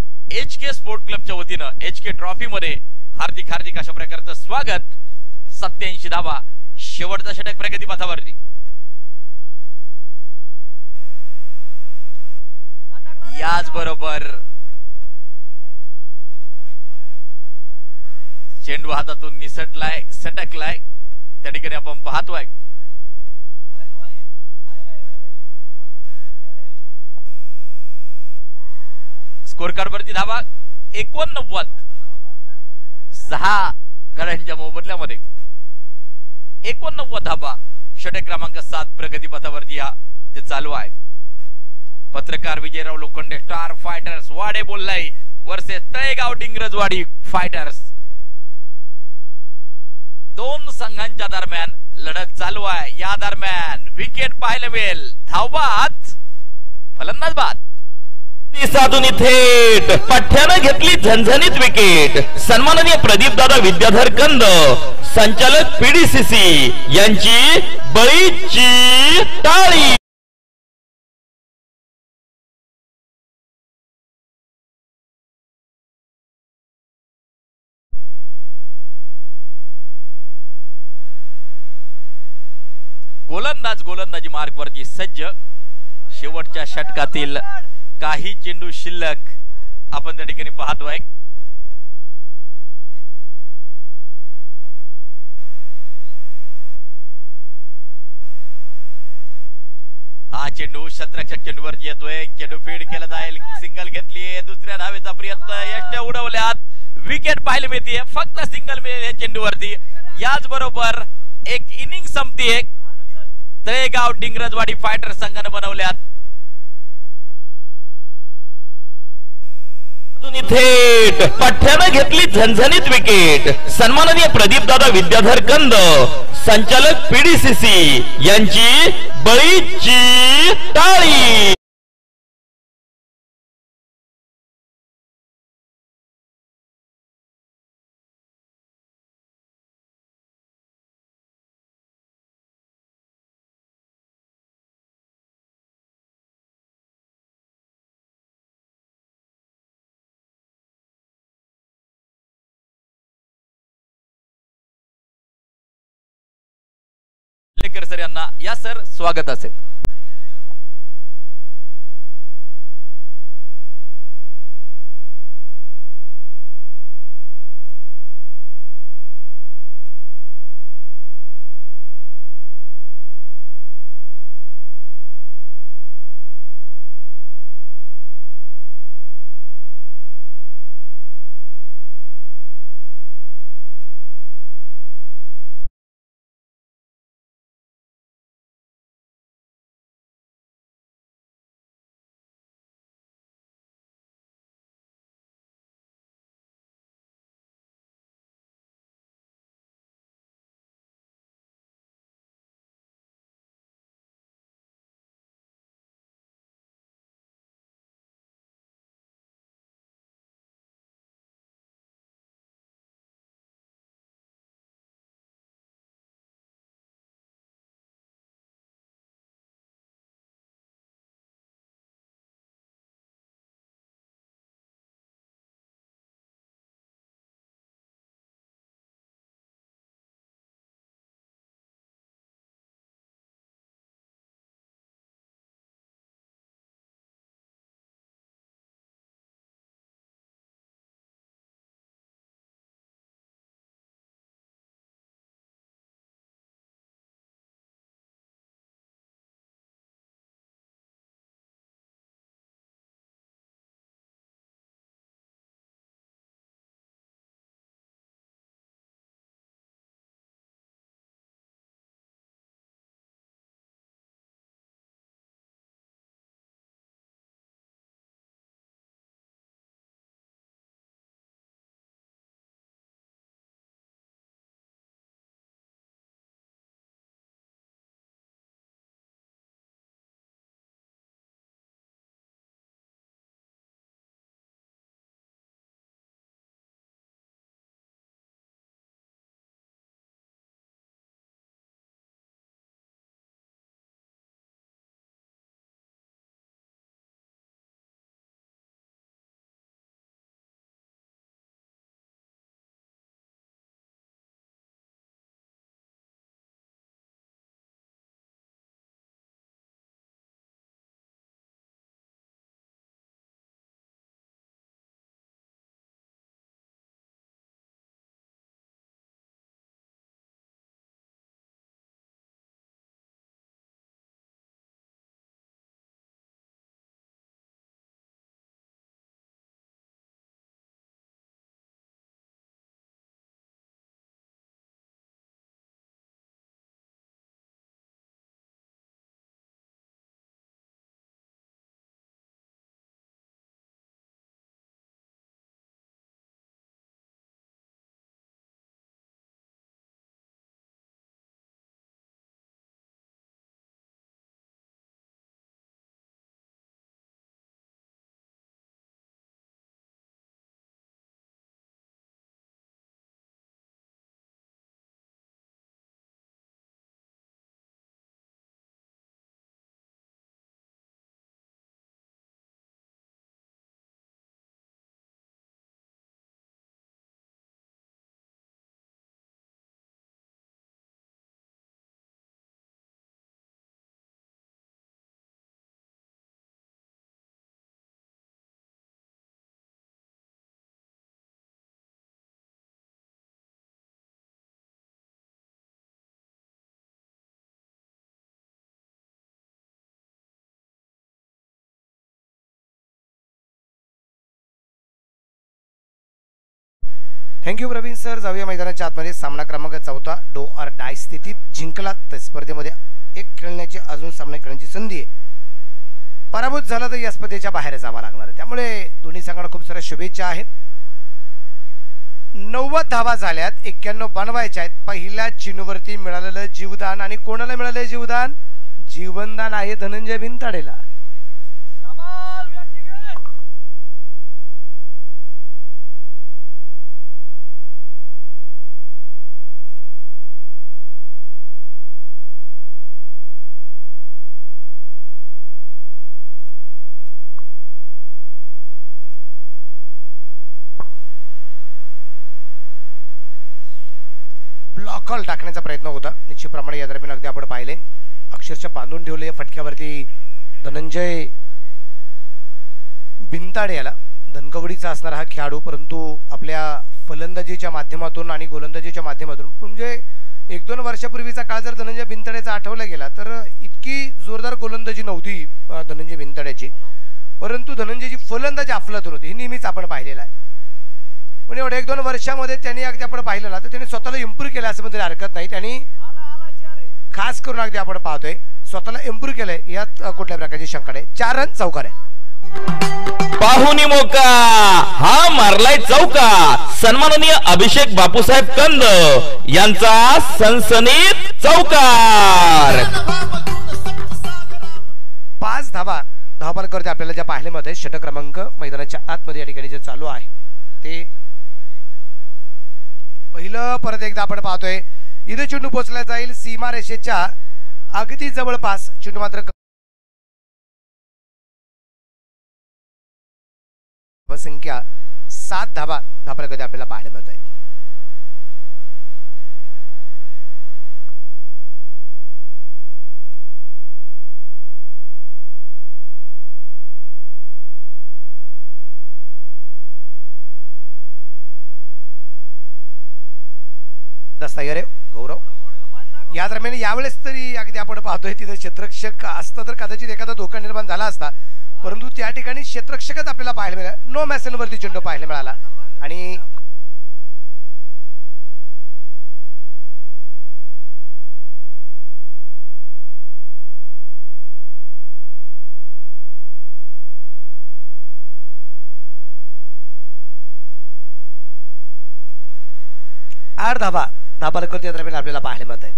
एचके स्पोर्ट्स क्लबच्या वतीनं एचके ट्रॉफी मध्ये हार्दिक हार्दिक अशा प्रकारचं स्वागत। 87 धावा शेवटचा षटक प्रगतीपथावरती। याच बरोबर चेंडू हातातून निसटलाय सटकलाय त्या ठिकाणी आपण पाहतोय। स्कोर कार्ड वरती धावा 89 6 गड्यांच्या मोबदल्यामध्ये 89 धावा। षटक क्रमांक 7 प्रगतीपथावरती या जे चालू आहे। पत्रकार Vijayrao Lokhande star fighters Wade Bolhai versus Talegaon डिंगरजवाड़ी fighters, दोन संघांच्या दरम्यान लढत चालू आहे। या दरम्यान विकेट पाहायला मिळेल। धावात फलंदाज बाद साधूनी थेट पठ्याने घेतली झणझणीत विकेट। सन्माननीय प्रदीप दादा विद्याधर कंद संचालक पीडीसीसी यांची बळीची टाळी। गोलंदाजी मार्ग वरती सज्ज। शेवटच्या षटकातील काही चेंडू शिल्लक आपण त्या ठिकाणी पाहतोय। हा चेंडू शतरक्षक चेंडूवरती येतोय। चेंडू फीड केला जाईल। सिंगल घेतली। दुसऱ्या धावेचा प्रयत्न यष्ट्या उडवल्यात। विकेट पाहायला मिळते। फक्त सिंगल मिळेल या चेंडूवरती। याच बरोबर एक इनिंग संपतीये। तळेगाव डिंगरजवाड़ी फाइटर संघाने बनवल्यात। थेट पठ्याने घेतली झणझणीत विकेट। सन्माननीय प्रदीप दादा विद्याधर कंद संचालक पीडीसीसी यांची बळीची टाळी। सर यांना या सर स्वागत असेल। Thank you Praveen sir. जाऊया मैदानाच्या आतमध्ये. सामना क्रमांक 14 डो और डाय स्थितीत जिंकला तर स्पर्धेमध्ये एक खेळण्याची अजून सामना खेळण्याची संधी आहे. पराभूत झाला तर या स्पर्धेच्या बाहेर जावं लागणार आहे. त्यामुळे दोन्ही संघांना खूप सारे शुभेच्छा आहेत. 90 धावा झाल्यात 91 बनवायचे आहेत. पहिल्या चिनूवरती मिळालेलं जीवदान आणि कोणाला मिळाले जीवदान जीवनदान आहे धनंजय भिंताडेला. ब्लॉकॉल टाकण्याचा प्रयत्न होता. निश्चितप्रमाणे या दरम्यान अगदी आपण पाहिले अक्षरशः बांधून ठेवले फटक्यावरती धनंजय भिंताडे याला. धनकवडीचा असणारा हा खेळाडू परंतु आपल्या फलंदाजीच्या माध्यमातून आणि गोलंदाजीच्या माध्यमातून म्हणजे 1-2 वर्षापूर्वीचा काळ जर धनंजय भिंताडेचा आठवला गेला तर इतकी जोरदार गोलंदाजी नव्हती धनंजय भिंताड्याची, परंतु धनंजयची फलंदाजी अफलातून होती. हे नेहमीच आपण पाहिलेलं आहे. पण एवढ्या 1-2 वर्षामध्ये त्यांनी अगदी आपण पाहिलं ना तर त्यांनी स्वतःला इम्प्रूव्ह केलं असं म्हणजे हरकत नाही. त्यांनी खास करून अगदी आपण पाहतोय स्वतःला इम्प्रूव्ह केलंय यात कुठल्या प्रकारची शंका नाही. 4 रन चौकार आहे. पाहुणी मोका हा मारलाय चौका. सन्माननीय अभिषेक बापू साहेब कंद यांचा सनसनीत चौकार. 5 धावा धावपाल करते आपल्याला ज्या पाहिले मध्ये षटक क्रमांक मैदानाच्या आतमध्ये या ठिकाणी जे चालू आहे ते पहिलं परत एकदा आपण पाहतोय. इथे चेंडू पोहोचला जाईल सीमा रेषेच्या अगदी जवळपास. चेंडू मात्र संख्या 7 धावा धावपाल करते आपल्याला पाहायला मिळत आहेत. गौरव या दरम्यान यावेळेस तरी अगदी आपण पाहतोय तिथे क्षेत्ररक्षक असता तर कदाचित एखादा धोका निर्माण झाला असता, परंतु त्या ठिकाणी क्षेत्ररक्षकच आपल्याला पाहायला मिळाला. नो मॅसेल वरती चेंडू पाहायला मिळाला आणि धावा धापालकरती दरम्यान आपल्याला पाहायला मिळत आहेत.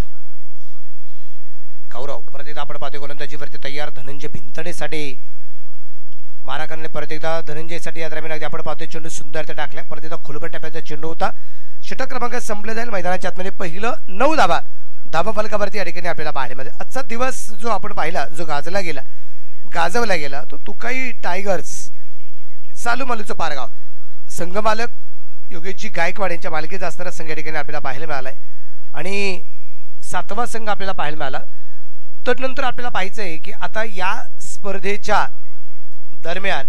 गौरव परत एकदा आपण पाहतोय गोलंदाजीवरती तयार धनंजय भिंताडेसाठी मारा करणे. परत एकदा धनंजयसाठी या दरम्यान आपण पाहतोय चेंडू सुंदरता टाकला. परत एकदा खुलबट टप्प्याचा चेंडू होता. षटक क्रमांक संपले जाईल मैदानाच्या आतमध्ये. पहिलं 9 धावा धावा फलकावरती या ठिकाणी आपल्याला पाहायला मिळत. आजचा दिवस जो आपण पाहिला जो गाजवला गेला तो तुकाई टायगर्स सालूमालूचं पारगाव संघमालक योगेश गायकवाड यांच्या मालकीचा असणारा संघ या ठिकाणी आपल्याला पाहायला मिळाला आहे आणि 7वा संघ आपल्याला पाहायला मिळाला. तदनंतर आपल्याला पाहायचं आहे की आता या स्पर्धेच्या दरम्यान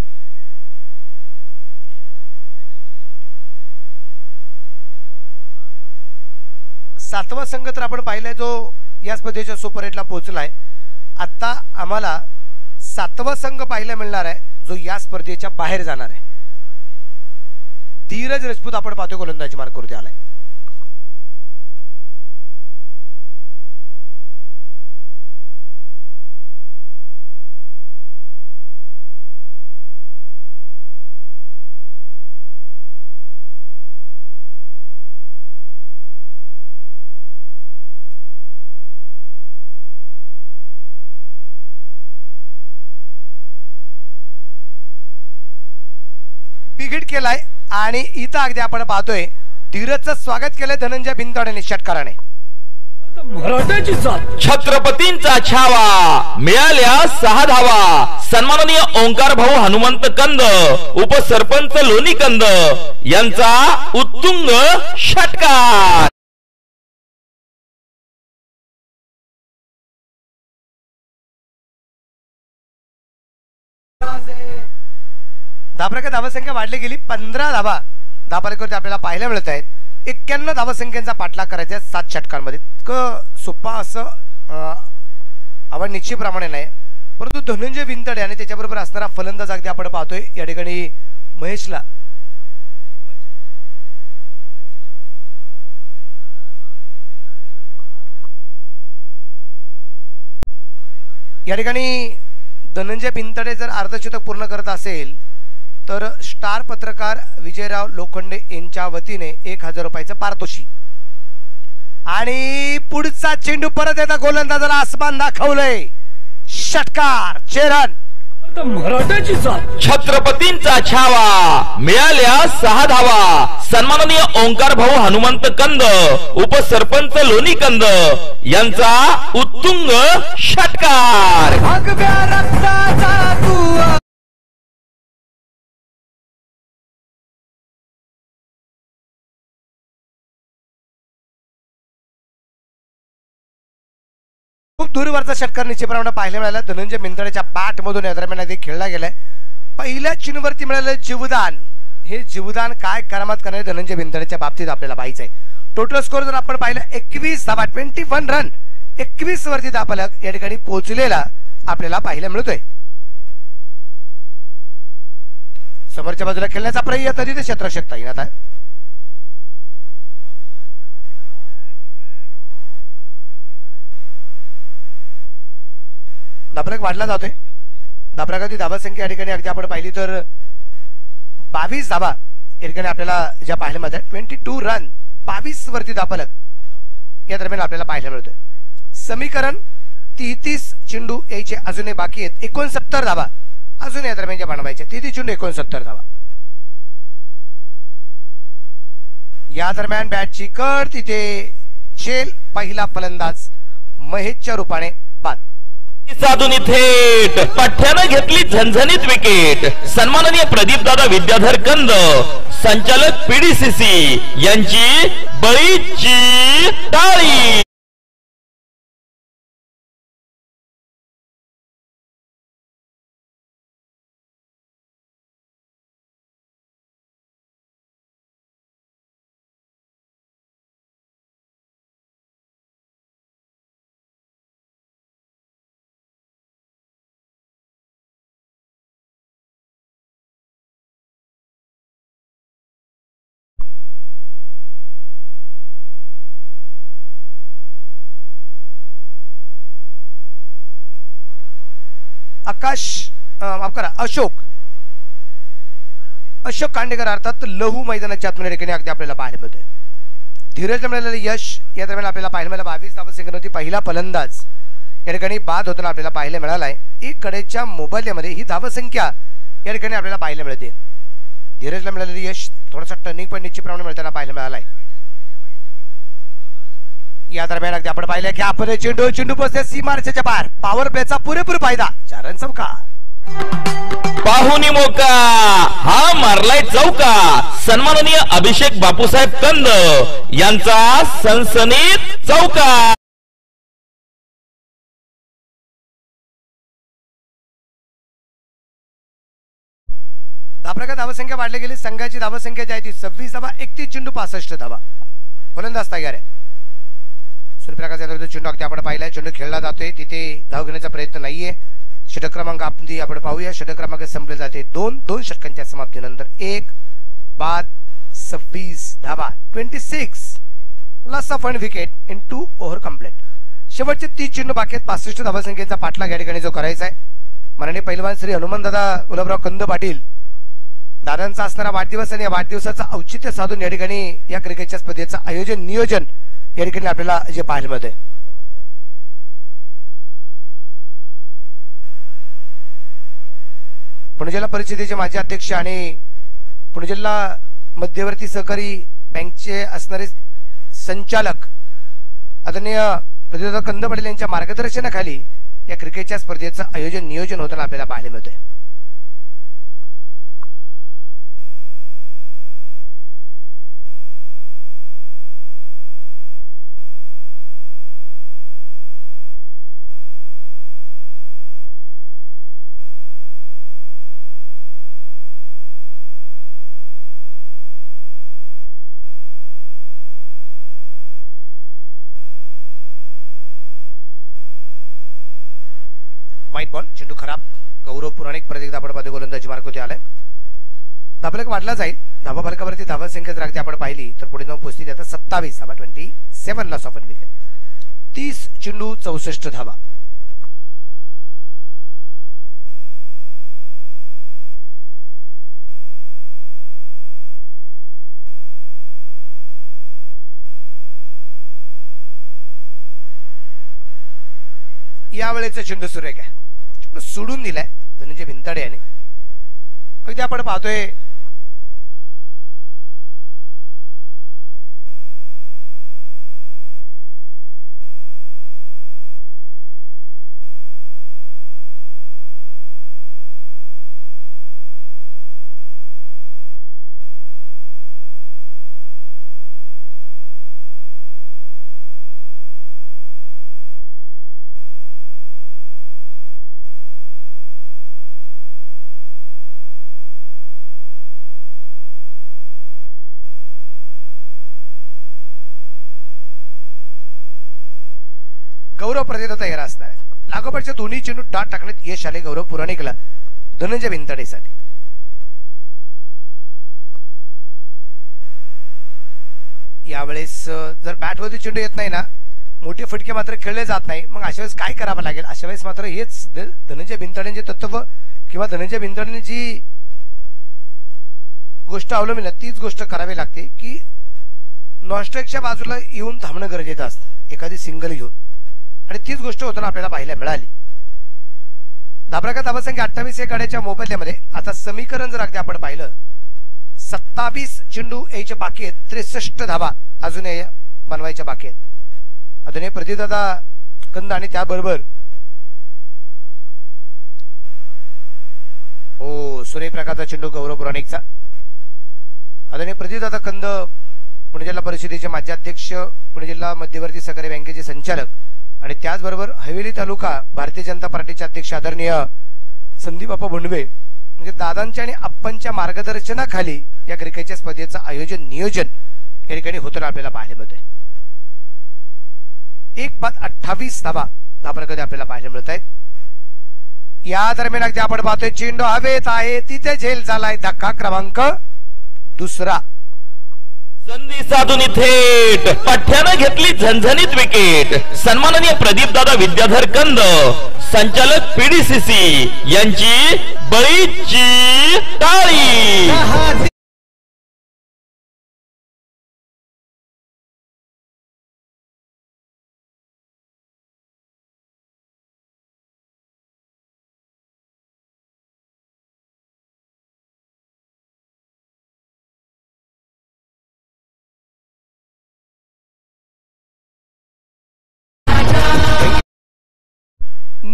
सातवा संघ तर आपण पाहिलाय जो या स्पर्धेच्या सुपर 8ला पोहोचला आहे. आता आम्हाला 7वा संघ पाहायला मिळणार आहे जो या स्पर्धेच्या बाहेर जाणार आहे. धीरज राजपूत आपण पाहतोय गोलंदाजी मार्ग करते आलाय. बिघड केलाय आणि इथं अगदी आपण पाहतोय धीरजचं स्वागत केलंय धनंजय भिंताडेने षटकाराने. छत्रपतींचा छावा मिळाल्या 6 धावा. सन्माननीय ओंकार भाऊ हनुमंत कंद उपसरपंच लोणी कंद यांचा उत्तुंग षटकार. धापरकर धावसंख्या वाढली गेली 15 धावा धापालकरती आपल्याला पाहायला मिळत आहेत. 91 धावसंख्यांचा पाठलाग करायचा आहे 7 षटकांमध्ये. इतकं सोपा असं आव्हान निश्चितप्रमाणे नाही, परंतु धनंजय भिंताडे आणि त्याच्याबरोबर असणारा फलंदाज अगदी आपण पाहतोय या ठिकाणी महेशला या ठिकाणी धनंजय भिंताड़े जर अर्धशतक पूर्ण करत असेल तर स्टार पत्रकार विजयराव लोखंडे यांच्या वतीने 1000 रुपयाचं पारितोषिक। आणि पुढचा चेंडू परत एकदा गोलंदाजाला आसमान दाखवलंय, षटकार चेरन। मराठाची जात छत्रपतींचा छावा, मिळाल्या 6 धावा। सन्माननीय ओंकार भाऊ हनुमंत कंद, उपसरपंच लोणी कंद यांचा उत्तुंग षटकार। खूप दूरवरचा षटकार निश्चितप्रमाणे पाहायला मिळाला। धनंजय भिंताडेच्या बाट मधून या दरम्यान खेळला गेलाय। पहिल्या चिनवरती मिळालेले जीवदान, हे जीवदान काय करामात करणार धनंजय भिंताडेच्या बाबतीत आपल्याला पाहायचंय। टोटल स्कोर जर आपण पाहिला 21 धावा, 21 रन 21 वरती दाबाला या ठिकाणी पोहोचलेला आपल्याला पाहायला मिळतोय। समोरच्या बाजूला खेळण्याचा प्रयत्न, तिथे क्षेत्रक्षेत्रता येणार आहे। दापराक वाढला जातोय, दापराकाची धावा संख्या या ठिकाणी अगदी आपण पाहिली तर 22 धावा या ठिकाणी आपल्याला ज्या पाहायला मिळतात। 22 रन 22 वरती दापलक या दरम्यान आपल्याला पाहायला मिळतोय। समीकरण 33 चेंडू यायचे अजूनही बाकी आहेत, 69 धावा अजून या दरम्यान बनवायचे। 33 चेंडू 69 धावा या दरम्यान बॅटची कड तिथे चेल, पहिला फलंदाज महेशच्या रूपाने बाद। साधूनी थेट पठ्याने घेतली झणझणीत विकेट। सन्माननीय प्रदीप दादा विद्याधर कंद, संचालक पीडीसीसी यांची बळीची टाळी। आकाश माफ करा, अशोक खांडेकर अर्थात लहू मैदानाच्या आतमध्ये ठिकाणी अगदी आपल्याला पाहायला मिळतोय। धीरजला मिळालेले यश या दरम्यान आपल्याला पाहायला मिळालं। 22 धावा संख्या होती, पहिला फलंदाज या ठिकाणी बाद होताना आपल्याला पाहायला मिळालाय। एक कडेच्या मोबाईलमध्ये ही धावा संख्या या ठिकाणी आपल्याला पाहायला मिळते। धीरजला मिळालेले यश थोडासा टर्निंग पॉईंट निश्चितप्रमाणे मिळताना पाहायला मिळालाय। या दरम्यान अगदी आपण पाहिलं की आपण चेंडू पोहोचले सीमारेषेच्या पार, पॉवर प्लेचा पुरेपूर फायदा, 4 रन चौकार। पाहुनी मोका हा मारलाय चौका। सन्माननीय अभिषेक बापू साहेब कंद यांचा सनसनीत चौका। धापराका धावसंख्या वाढली गेली, संघाची धावसंख्या जी आहे ती 26 धावा, 31 चेंडू 65 धावा। गोलंदाज तयार आहे। सूर्यप्रकाश यादव चेंडू अगदी आपण पाहिलाय, चेंडू खेळला जातोय, तिथे धाव घेण्याचा प्रयत्न नाहीये। षटक क्रमांक आपण पाहूया। षटक क्रमांक संपले जाते 2 षटकांच्या समाप्तीनंतर। 1 बाद 26 धावा 26 loss of 1 wicket in 2 over complete. शेवटचे 30 चेंडू बाकी आहेत, 65 धावा संख्येचा पाठलाग या ठिकाणी जो करायचा आहे। माननीय पहिलवान श्री हनुमंत दादा गुलाबराव कंद पाटील दादांचा असणारा वाढदिवस आणि या वाढदिवसाचं औचित्य साधून या ठिकाणी या क्रिकेटच्या स्पर्धेचं आयोजन नियोजन या ठिकाणी आपल्याला जे पाहायला मिळते। पुणे जिल्हा परिषदेचे माजी अध्यक्ष आणि पुणे जिल्हा मध्यवर्ती सहकारी बँकचे असणारे संचालक आदरणीय प्रदीप दादा कंद पाटील यांच्या मार्गदर्शनाखाली या क्रिकेटच्या स्पर्धेचं आयोजन नियोजन होताना आपल्याला पाहायला मिळते। व्हाईट बॉल, चेंडू खराब, गौरव पुराणिक प्रत्येक गोलंदाजी मार्क होते आलाय। धाबालक वाढला जाईल, धाबा फलकावरती धावा संख्या जर अगदी आपण पाहिली तर पुढे जाऊन पोहोचली आता 27 धावा 27 लॉस ऑफ 1 विकेट 30 चेंडू 64 धावा यावेळेचा चेंडूसुरेख आहे. चेंडू सोडून दिलाय धनंजय भिंताड़े यांनी. अगदी आपण पाहतोय गौरव प्रदेश तयार असणार आहे. लागोपाठच्या दोन्ही चेंडू डाट टाकण्यात यश आले गौरव पुराणिकला धनंजय भिंताडेसाठी. यावेळेस जर बॅटवरती चेंडू येत नाही ना, मोठे फटके मात्र खेळले जात नाही, मग अशा वेळेस काय करावं लागेल? अशा वेळेस मात्र हेच धनंजय भिंताडेंचे तत्व किंवा धनंजय भिंताडेंनी जी गोष्ट अवलंबिली तीच गोष्ट करावी लागते की नॉनस्ट्राईकच्या बाजूला येऊन थांबणं गरजेचं असतं एखादी सिंगल घेऊन. तीच गोष्ट होताना आपल्याला पाहायला मिळाली. धाब्राका धावसंख्या 28 या गाड्याच्या मोबदल्यामध्ये आता समीकरण जर अगदी आपण पाहिलं 27 चेंडू यायचे बाकी आहेत, 63 धावा अजून बनवायच्या बाकी आहेत. आदरणीय प्रदीप दादा खंद आणि त्याबरोबर ओ सूर्यप्रकाशचा चेंडू गौरव पुराणिकचा. आदरणीय प्रदीप दादा खंद पुणे जिल्हा परिषदेचे माजी अध्यक्ष, पुणे जिल्हा मध्यवर्ती सहकारी बँकेचे संचालक आणि त्याचबरोबर हवेली तालुका भारतीय जनता पार्टीचे अध्यक्ष आदरणीय संदीप भडवे म्हणजे दादांच्या आणि अप्पांच्या मार्गदर्शनाखाली या क्रिकेटच्या स्पर्धेचं आयोजन नियोजन या ठिकाणी होतं आपल्याला पाहायला मिळतंय. 1/28 धावा धाप्रकारे आपल्याला पाहायला मिळत आहेत. या दरम्यान अगदी आपण पाहतोय चेंडू हवेत आहे, तिथे झेल झालाय, धक्का क्रमांक 2. संदीप साधु थेट पठ्याने घेतली झणझणीत विकेट. सन्माननीय प्रदीप दादा विद्याधर कंद संचालक पीडीसीसी यांची बळीची टाळी.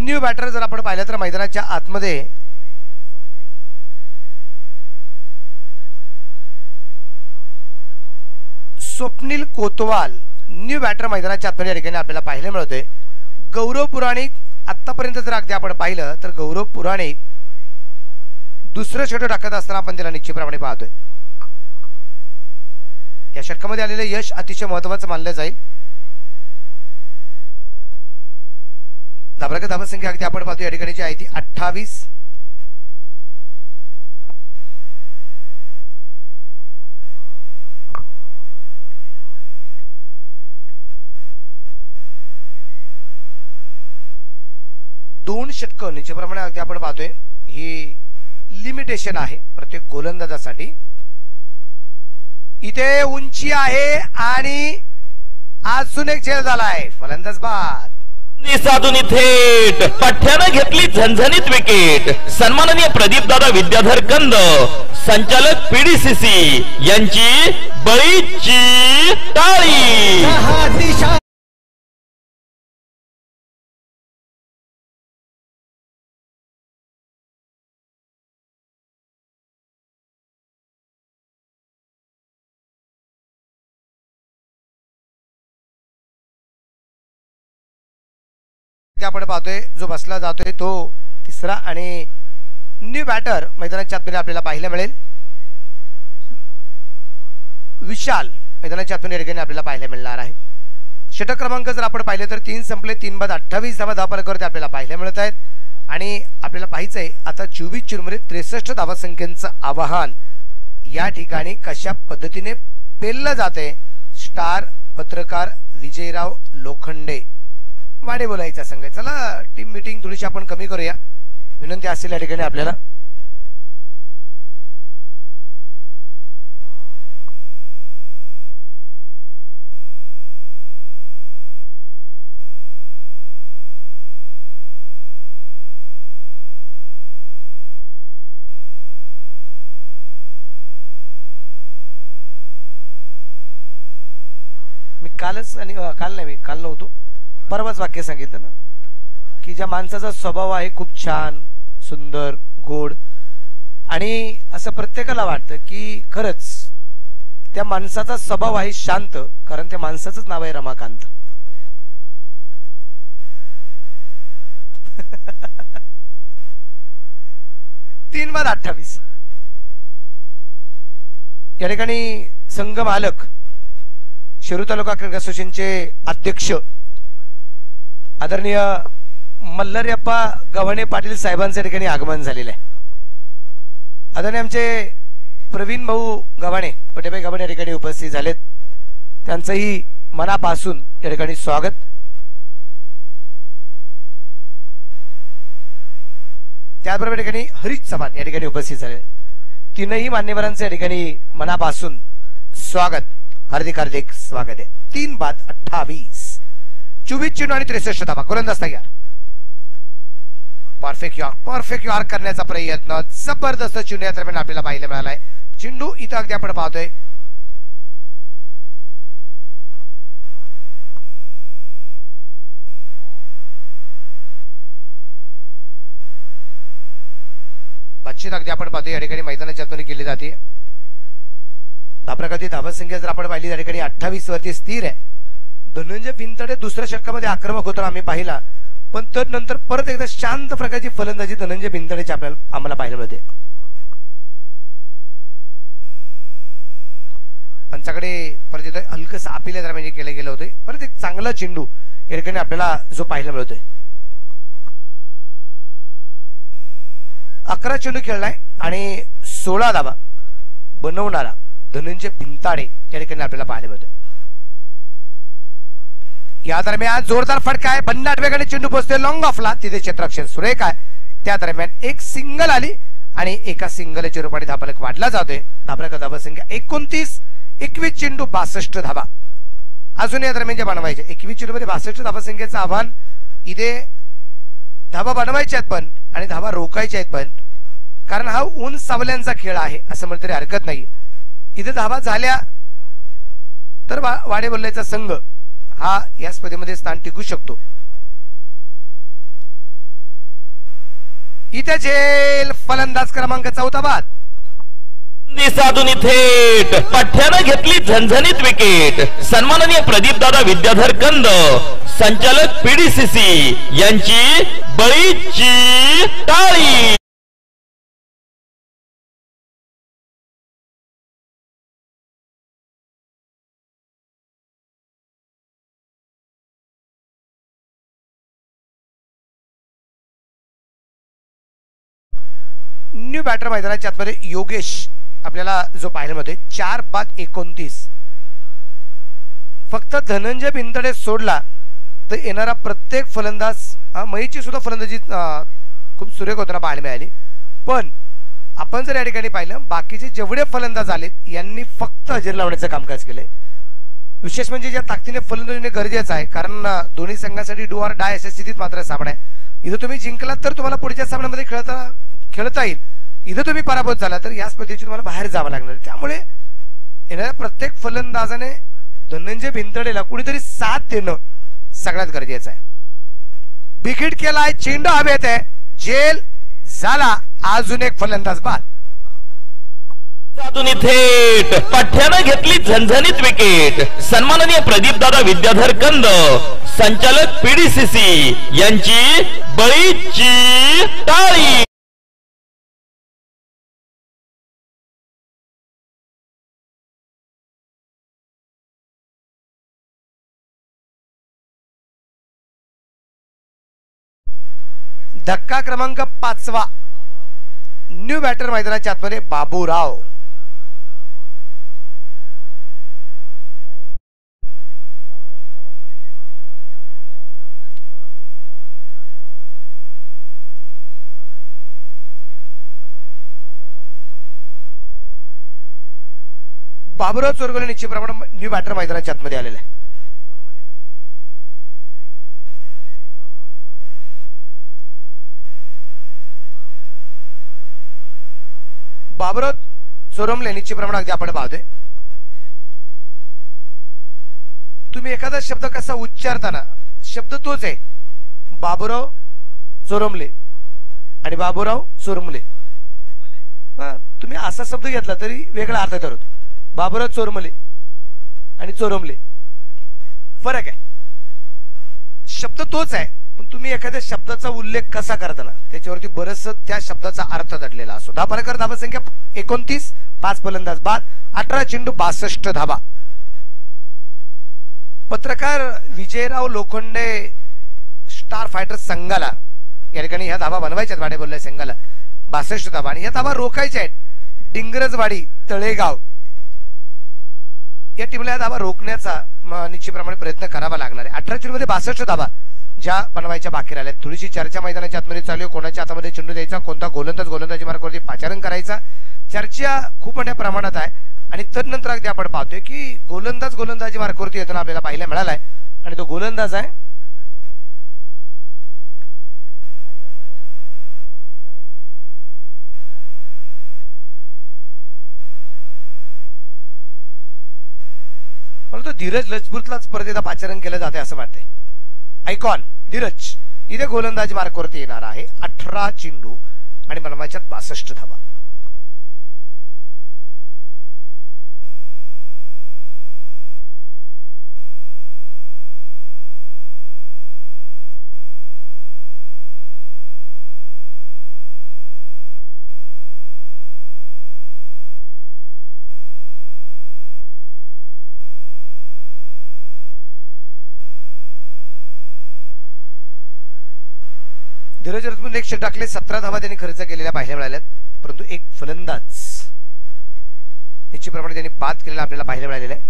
न्यू बॅटर जर आपण पाहिलं तर मैदानाच्या आतमध्ये स्वप्निल कोतवाल न्यू बॅटर मैदानाच्या आतमध्ये या ठिकाणी आपल्याला पाहायला मिळतोय. गौरव पुराणिक आतापर्यंत जर अगदी आपण पाहिलं तर गौरव पुराणिक दुसरं षटक टाकत असताना आपण त्याला निश्चितप्रमाणे पाहतोय. या षटकामध्ये आलेलं यश अतिशय महत्वाचं मानलं जाईल. धाब्राका धावसंख्या अगदी आपण पाहतो या ठिकाणी जी आहे ती 28. दोन षटक निश्चितप्रमाणे अगदी आपण पाहतोय ही लिमिटेशन आहे प्रत्येक गोलंदाजासाठी. इथे उंची आहे आणि अजून एक झेल झाला आहे, फलंदाज बाद. साधूनी थेट पठ्याने घेतली झणझणीत विकेट. सन्माननीय प्रदीप दादा विद्याधर कंद संचालक पीडीसीसी यांची बळीची टाळी. आपण पाहतोय जो बसला जातोय तो तिसरा आणि न्यू बॅटर मैदानाच्या आतमध्ये आपल्याला पाहायला मिळेल. विशाल मैदानाच्या आतमध्ये ठिकाणी आपल्याला पाहायला मिळणार आहे. षटक क्रमांक जर आपण पाहिले तर 3 संपले, 3/28 धावा धावफलकावरती आपल्याला पाहायला मिळत आहेत. आणि आपल्याला पाहायचंय आता 24 चेंडूमध्ये 63 धावा संख्येचं आवाहन या ठिकाणी कशा पद्धतीने पेललं जाते. स्टार पत्रकार विजयराव लोखंडे वाडे बोलायचा संघ. चला टीम मीटिंग थोडीशी आपण कमी करूया, विनंती असेल या ठिकाणी आपल्याला. कालच आणि काल नव्हतो परवाच वाक्य सांगितलं ना की ज्या माणसाचा स्वभाव आहे खूप छान सुंदर गोड आणि असं प्रत्येकाला वाटतं की खरंच त्या माणसाचा स्वभाव आहे शांत, कारण त्या माणसाचंच नाव आहे रमाकांत. तीन बाद 28 या ठिकाणी संघ मालक शिरोळ तालुका क्रिकेट असोसिएशनचे अध्यक्ष आदरणीय मल्लरियप्पा गवाणे पाटील साहेबांच्या ठिकाणी आगमन झालेले आहे. आदरणीय आमचे प्रवीण भाऊ गवणे पटेभाई गवणे या ठिकाणी उपस्थित झालेत, त्यांचंही मनापासून या ठिकाणी स्वागत. त्याचबरोबर या ठिकाणी हरीश सावंत या ठिकाणी उपस्थित झाले, तीनही मान्यवरांचं या ठिकाणी मनापासून स्वागत, हार्दिक हार्दिक स्वागत आहे. 3 बाद 28 24 चेंडू आणि 63 धावा, गोलंदाज तयार. परफेक्ट यॉर्क करण्याचा प्रयत्न, जबरदस्त चेंडू या दरम्यान आपल्याला पाहायला मिळालाय. चेंडू इथं अगदी आपण पाहतोय बच्चे अगदी आपण पाहतोय या ठिकाणी मैदानाच्या आतून केली जाते. धाप्रकाची धावा संख्या जर आपण पाहिली या ठिकाणी 28 वरती स्थिर आहे. धनंजय भिंताडे दुसऱ्या षटकामध्ये आक्रमक होताना आम्ही पाहिला, पण तदनंतर परत एकदा शांत प्रकारची फलंदाजी धनंजय भिंताडेची आपल्याला आम्हाला पाहायला मिळते. पंचाकडे परत येतोय, हलकस आपिल्या दरम्यान केले गेले होते, परत एक चांगला चेंडू या ठिकाणी आपल्याला जो पाहायला मिळतोय. 11 चेंडू खेळलाय आणि 16 धावा बनवणारा धनंजय भिंताडे या ठिकाणी आपल्याला पाहायला मिळतोय. या दरम्यान जोरदार फटका आहे, बंद आठव्याकडे चेंडू पोहोचतोय लॉंग ऑफला, तिथे क्षेत्ररक्षण सुरेख आहे. त्या दरम्यान एक सिंगल आली आणि एका सिंगल चेरूपाने धाबालक वाढला जातोय. धाबालक धाबा संख्या 29 21 चेंडू 62 धाबा अजून या दरम्यान ज्या बनवायचे. 21 चेंडू मध्ये 62 धाबा संख्येचं आव्हान, इथे धाबा बनवायच्या आहेत पण आणि धाबा रोखायच्या आहेत पण, कारण हा ऊन सावल्यांचा खेळ आहे असं म्हटलं तरी हरकत नाही. इथे धाबा झाल्या तर वाडे बोलल्याचा संघ हा या स्पर्धेमध्ये स्थान टिकू शकतो. इथे झेल, फलंदाज क्रमांक 14 बाद साधून थेट पठ्यानं घेतली झणझणीत विकेट. सन्माननीय प्रदीप दादा विद्याधर कंद संचालक पीडीसीसी यांची बळीची टाळी. न्यू बॅटर मैदानाच्या आतमध्ये योगेश आपल्याला जो पाहायला मिळतोय. 4 बाद 29 फक्त धनंजय भिंताडे सोडला तर येणारा प्रत्येक फलंदाज महीची सुद्धा फलंदाजी खूप सुरेख होताना पाहायला मिळाली. पण आपण जर या ठिकाणी पाहिलं बाकीचे जेवढे फलंदाज आलेत यांनी फक्त हजेरी लावण्याचं कामकाज केलंय. विशेष म्हणजे ज्या ताकदीने फलंदाजीने गरजेचं आहे, कारण दोन्ही संघासाठी डू ऑर डाय अशा स्थितीत मात्र सामना आहे. इथं तुम्ही जिंकला तर तुम्हाला पुढच्या सामन्यामध्ये खेळता येईल, इथं तुम्ही पराभूत झाला तर या स्पर्धेची तुम्हाला बाहेर जावं लागणार. त्यामुळे येणाऱ्या प्रत्येक फलंदाजाने धनंजय भिंताडेला कुणीतरी साथ देणं सगळ्यात गरजेचं आहे. विकेट केलाय, चेंडू हवेत आहे, जेल झाला, अजून एक फलंदाज बाद. साधून थेट पठ्यानं घेतली झणझणीत विकेट. सन्माननीय प्रदीप दादा विद्याधर कंद संचालक पीडीसीसी यांची बळीची टाळी. धक्का क्रमांक 5वा न्यू बॅटर मैदानाच्या आतमध्ये बाबुराव. बाबुराव चोरमले निश्चितप्रमाणे न्यू बॅटर मैदानाच्या आतमध्ये आलेला आहे. बाबुराव चोरमले निश्चित प्रमाणात आपण पाहतोय तुम्ही एखादा शब्द कसा उच्चारताना शब्द तोच आहे, बाबुराव चोरमले आणि बाबुराव चोरमले, तुम्ही असा शब्द घेतला तरी वेगळा अर्थ ठरतो, बाबुराव चोरमले आणि चोरमले फरक आहे, शब्द तोच आहे पण तुम्ही एखाद्या शब्दाचा उल्लेख कसा करताना त्याच्यावरती बरसं त्या शब्दाचा अर्थ दडलेला असतो। धापारकर धाबा संख्या 29, 5 फलंदाज बाद, 18 चेंडू 62 धाबा। पत्रकार विजयराव लोखंडे स्टार फाइटर्स संघाला या ठिकाणी ह्या धाबा बनवायच्यात, वाडे बोलले संघाला 62 धाबा आणि ह्या धाबा रोखायच्या आहेत। डिंगरजवाड़ी तळेगाव या टीमला धाबा रोखण्याचा निश्चितप्रमाणे प्रयत्न करावा लागणार आहे। 18 चेंडूमध्ये 62 धाबा ज्या बनवायच्या बाकी राहिल्या। थोडीशी चर्चा मैदानाच्या आतमध्ये चालू आहे, कोणाच्या हातामध्ये चेंडू द्यायचा, कोणता गोलंदाज गोलंदाजी मार्गावरती पाचारण करायचा, चर्चा खूप मोठ्या प्रमाणात आहे। आणि तदनंतर अगदी आपण पाहतोय की गोलंदाज गोलंदाजी मार्गावरती येताना आपल्याला पाहायला मिळालाय आणि तो गोलंदाज आहे तो धीरज राजपूतला स्पर्धेत पाचारण केलं जाते असं वाटते। आयकॉन धीरज इथे गोलंदाज मार्गावरती येणार आहे। 18 चेंडू आणि बनवायच्यात 62 धावा। धीरज राजपूतने एक षटक टाकले, 17 धावा त्यांनी खर्च केलेल्या पाहायला मिळाल्यात, परंतु एक फलंदाज निश्चितप्रमाणे त्यांनी बाद केलेला आपल्याला पाहायला मिळालेला आहे।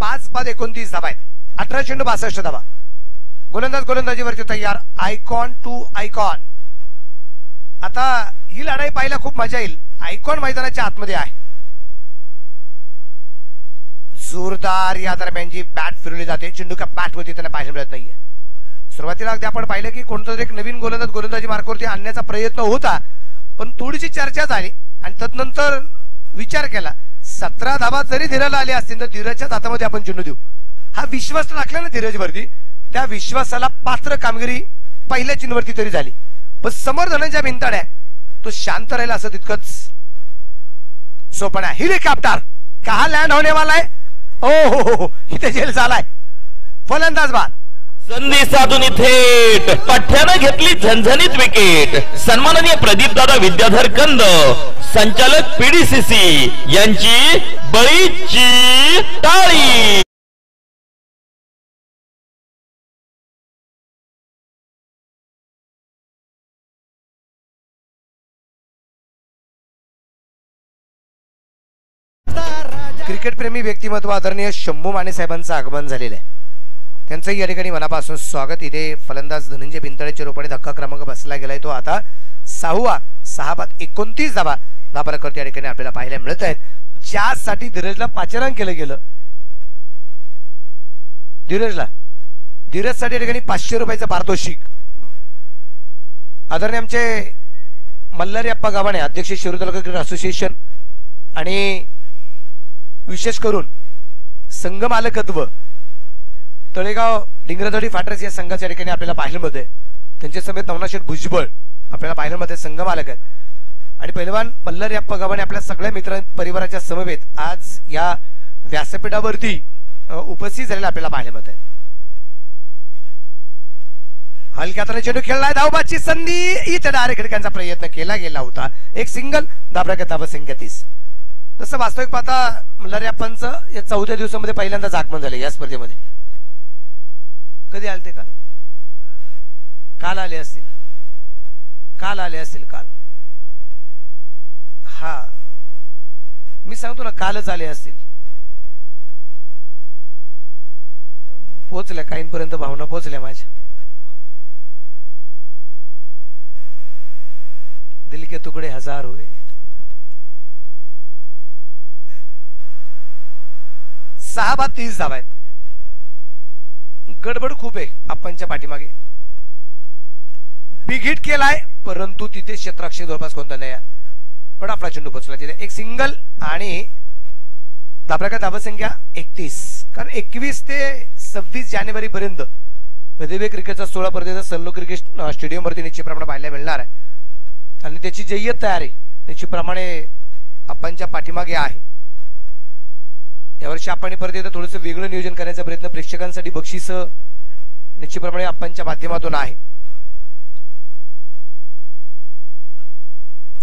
पाच बाद 29 धावा आहेत। 18 चेंडू 62 धावा। गोलंदाज गोलंदाजीवरती तयार, आयकॉन टू आयकॉन। आता ही लढाई पाहायला खूप मजा येईल। आयकॉन मैदानाच्या आतमध्ये आहे। जोरदार या दरम्यानची बॅट फिरवली जाते, चेंडू का बॅट होती त्यांना पाहायला मिळत नाहीये। सुरुवातीला अगदी आपण पाहिलं की कोणतरी एक नवीन गोलंदाज गोलंदाजी मार्गावरती आणण्याचा प्रयत्न होता, पण थोडीशी चर्चा झाली आणि तदनंतर विचार केला 17 धावा जरी धीरजला आले असतील तर धीरजच्या हातामध्ये आपण चेंडू देऊ, हा विश्वास टाकला ना धीरजवरती, त्या विश्वासाला पात्र कामगिरी पहिल्या चेंडूवरती तरी झाली। पण समोर धनंजय भिंताडे तो शांत राहिला असं तितकंच सोपण आहे। हेलिकॉप्टर कहा लँड होने वाला है? ओ हो हो इथे झेल झालाय। फलंदाज बाद, संदीप साधु थेट पठ्याने घेतली झणझणीत विकेट। सन्माननीय प्रदीप दादा विद्याधर कंद संचालक पीडीसीसी यांची बळीची टाळी। क्रिकेट प्रेमी व्यक्तिमत्व आदरणीय शंभू माने साहेबांचं आगमन झालेलं आहे, त्यांचं या ठिकाणी मनापासून स्वागत। इथे फलंदाज धनंजय भिंताळेच्या रोपाने धक्का क्रमांक बसला गेलाय, तो आता 6 बाद 29 धावा धापारकर या ठिकाणी आपल्याला पाहायला मिळत आहेत, ज्यासाठी धीरजला पाचारण केलं गेलं। धीरजसाठी या ठिकाणी 500 रुपयाचं पारितोषिक आदरणीय आमचे मल्लरियप्पा गवाणे अध्यक्ष शिरोळ तालुका क्रिकेट असोसिएशन आणि विशेष करून संघ मालकत्व तळेगाव डिंगरजवाड़ी फाइटर्स या संघाच्या ठिकाणी आपल्याला पाहायला मिळते। त्यांच्या समेत नवनाशेठ भुजबळ आपल्याला पाहायला मिळते, संघ मालक आहेत। आणि पहिलवान मल्लरियप्पा गवाणे आपल्या सगळ्या मित्र परिवाराच्या समवेत आज या व्यासपीठावरती उपस्थित झालेला आपल्याला पाहायला मिळते। हलक्या हाताने चेंडू खेळलाय, धावबादची संधी, इथे डायरेक्ट खेळण्याचा प्रयत्न केला गेला होता, एक सिंगल। धावसंख्या 30। तसं वास्तविक पाहता मल्लरियप्पांचं या 4थ्या दिवसामध्ये पहिल्यांदाच आगमन झालं या स्पर्धेमध्ये। कधी आलते? काल आले असतील, काल आले असतील, काल, हा मी सांगतो ना कालच आले असतील। पोहोचल्या काहींपर्यंत भावना पोहोचल्या माझ्या, दिल के तुकडे हजार हुए। सहा बाद 30 धावा आहेत। गडबड खूप आहे आपणच्या पाठीमागे, बिघिट केलाय, परंतु तिथे क्षेत्रक्षेप जवळपास कोणता नाही, पण आपला चेंडू पोहोचला तिथे. एक सिंगल आणि धाबा का धाबा संख्या 31, कारण 21 ते 26 जानेवारी पर्यंत विजयवे क्रिकेटचा 16 पर्यंतचा सल्लो क्रिकेट स्टेडियम वरती निश्चितप्रमाणे पाहायला मिळणार आहे आणि त्याची जय्यत तयारी निश्चितप्रमाणे आपणच्या पाठीमागे आहे. यावर्षी आपण परत थोडंसं वेगळं नियोजन करण्याचा प्रयत्न, प्रेक्षकांसाठी बक्षीस निश्चितप्रमाणे आपणच्या माध्यमातून आहे.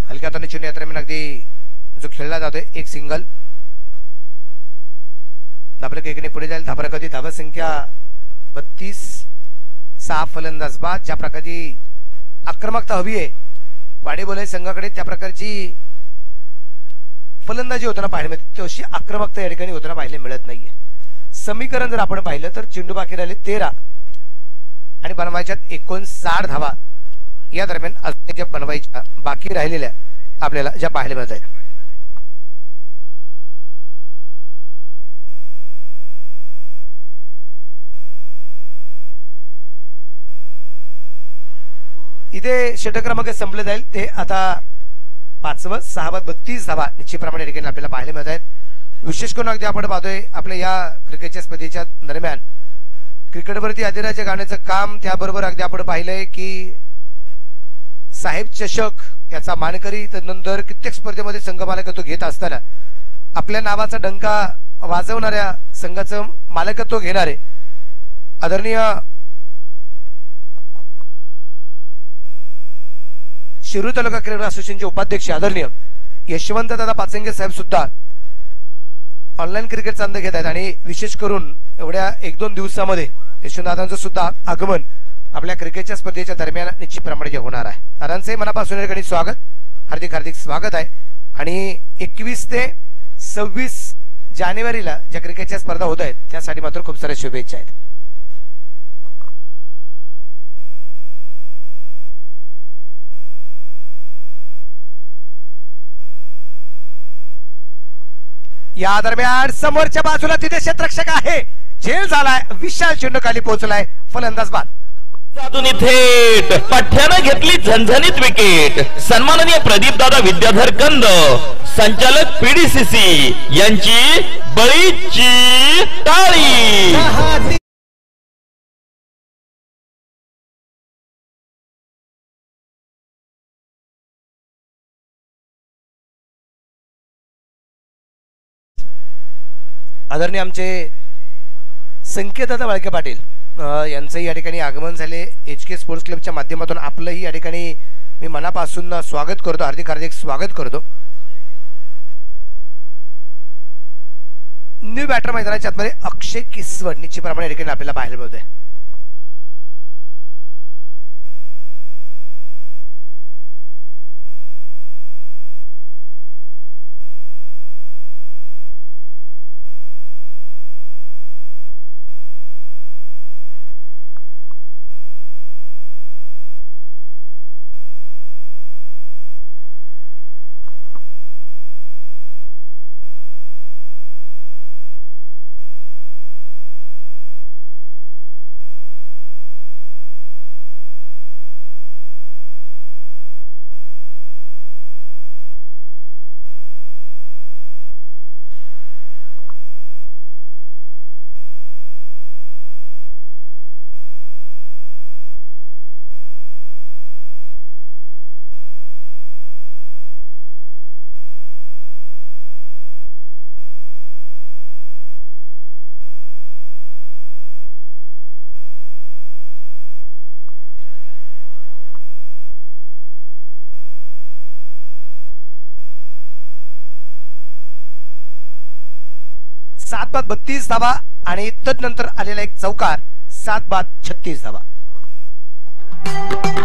हलक्या हाताने चेंडू यात्रेमध्ये अगदी जो खेळला जातोय, एक सिंगल धाबरक एकने पुढे जाईल. धाबरक कधी धावा संख्या 32, 6 फलंदाज बाद. ज्या प्रकारची आक्रमकता हवी आहे वाडे बोलाय संघाकडे, त्या प्रकारची फलंदाजी होताना पाहायला मिळते, तशी आक्रमकता या ठिकाणी होताना पाहायला मिळत नाहीये. समीकरण जर आपण पाहिलं तर चेंडू बाकी राहिले 13 आणि बनवायच्यात 59 धावा. या दरम्यान अजून बनवायच्या बाकी राहिलेल्या आपल्याला ज्या पाहायला मिळत आहेत. इथे षटक क्रमांक संपले जाईल ते आता 5 व 6 व 32 धावा निश्चितप्रमाणे ठिकाणी आपल्याला पाहायला मिळत आहेत. विशेष करून अगदी आपण पाहतोय आपल्या या क्रिकेटच्या स्पर्धेच्या दरम्यान क्रिकेटवरती अधिराज्य गाण्याचं काम, त्याबरोबर अगदी आपण पाहिलंय की साहेब चषक याचा मानकरी, तदनंतर कित्येक स्पर्धेमध्ये संघमालकत्व घेत असताना आपल्या नावाचा डंका वाजवणाऱ्या संघाचं मालकत्व घेणारे आदरणीय शिरोळ तालुका क्रिकेट असोसिएशनचे उपाध्यक्ष आदरणीय यशवंत दादा पाचंगे साहेब सुद्धा ऑनलाईन क्रिकेट चांद घेत आहेत. आणि विशेष करून एवढ्या 1-2 दिवसामध्ये यशवंतदादांचं सुद्धा आगमन आपल्या क्रिकेटच्या स्पर्धेच्या दरम्यान निश्चितप्रमाणे जे होणार आहे. दादांचंही मनापासून या ठिकाणी स्वागत, हार्दिक हार्दिक स्वागत आहे. आणि 21 ते 26 जानेवारीला ज्या क्रिकेटच्या स्पर्धा होत आहेत त्यासाठी मात्र खूप साऱ्या शुभेच्छा आहेत. या दरम्यान समोरच्या बाजूला तिथे क्षेत्ररक्षक आहे, झेल झालाय, विशाल चेंडू खाली पोहोचलाय, फलंदाज बाद. थेट पठ्यानं घेतली झणझणीत विकेट. सन्माननीय प्रदीप दादा विद्याधर कंद, संचालक पीडीसीसी यांची बळीची टाळी. आदरणीय आमचे संकेतदादा वाळके पाटील यांचंही या ठिकाणी आगमन झाले. एचके स्पोर्ट्स क्लबच्या माध्यमातून आपलंही या ठिकाणी मी मनापासून स्वागत करतो, हार्दिक हार्दिक स्वागत करतो. न्यू बॅटर मैदानाच्या आतमध्ये अक्षय किसवड निश्चितप्रमाणे या ठिकाणी आपल्याला पाहायला मिळतोय. सात बाद 32 धावा आणि तदनंतर आलेला एक चौकार, 7 बाद 36 धावा.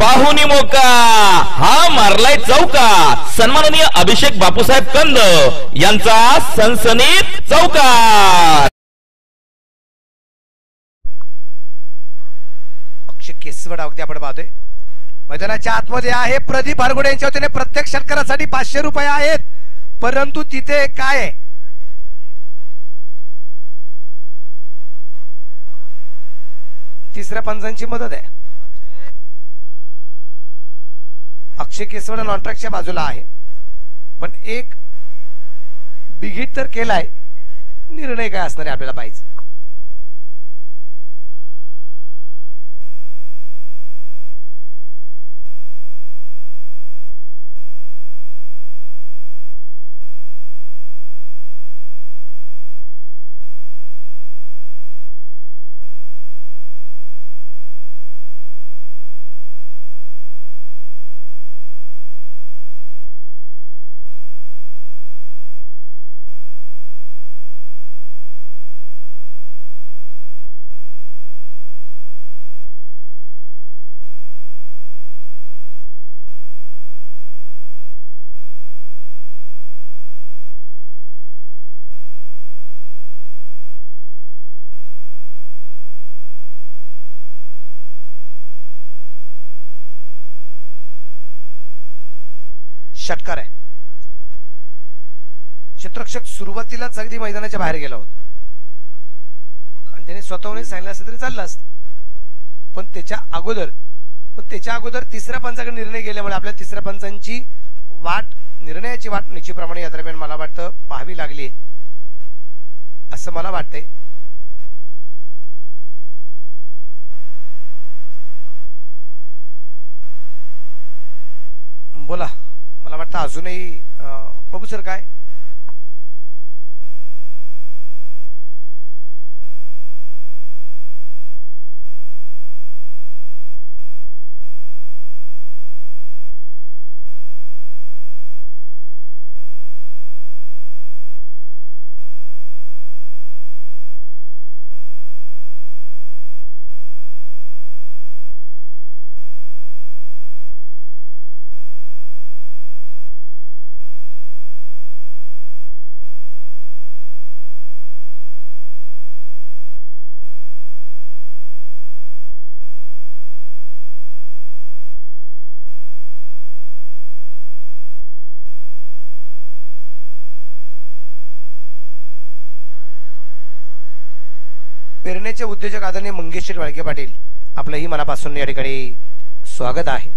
पाहुणी मोका हा मारलाय चौकार. सन्माननीय अभिषेक बापू साहेब कंद यांचा सनसनीत चौकार. अक्षय केसवड अगदी आपण पाहतोय मैदानाच्या आतमध्ये आहे. प्रदीप हरगुडे यांच्या वतीने प्रत्येक षटकारासाठी 500 रुपये आहेत, परंतु तिथे काय तिसऱ्या पंचांची मदत आहे. श्री केसवड नॉन ट्रॅकच्या बाजूला आहे, पण एक बिघिट तर केलाय, निर्णय काय असणार आहे आपल्याला पाहिजे. षटकार आहे. क्षेत्ररक्षक सुरुवातीलाच अगदी मैदानाच्या बाहेर गेला होता आणि त्याने स्वतःहून सांगितलं असतं तरी चाललं असतं, पण त्याच्या अगोदर तिसऱ्या पंचाकडे निर्णय गेल्यामुळे आपल्याला तिसऱ्या पंचांची वाट, निर्णयाची वाट निश्चितप्रमाणे यादरम्यान मला वाटतं पाहावी लागली असं मला वाटतंय. बोला, मला वाटतं अजूनही बघू सर काय. पेरण्याचे उद्योजक आदरणीय मंगेश पाटील आपलंही मनापासून या ठिकाणी स्वागत आहे.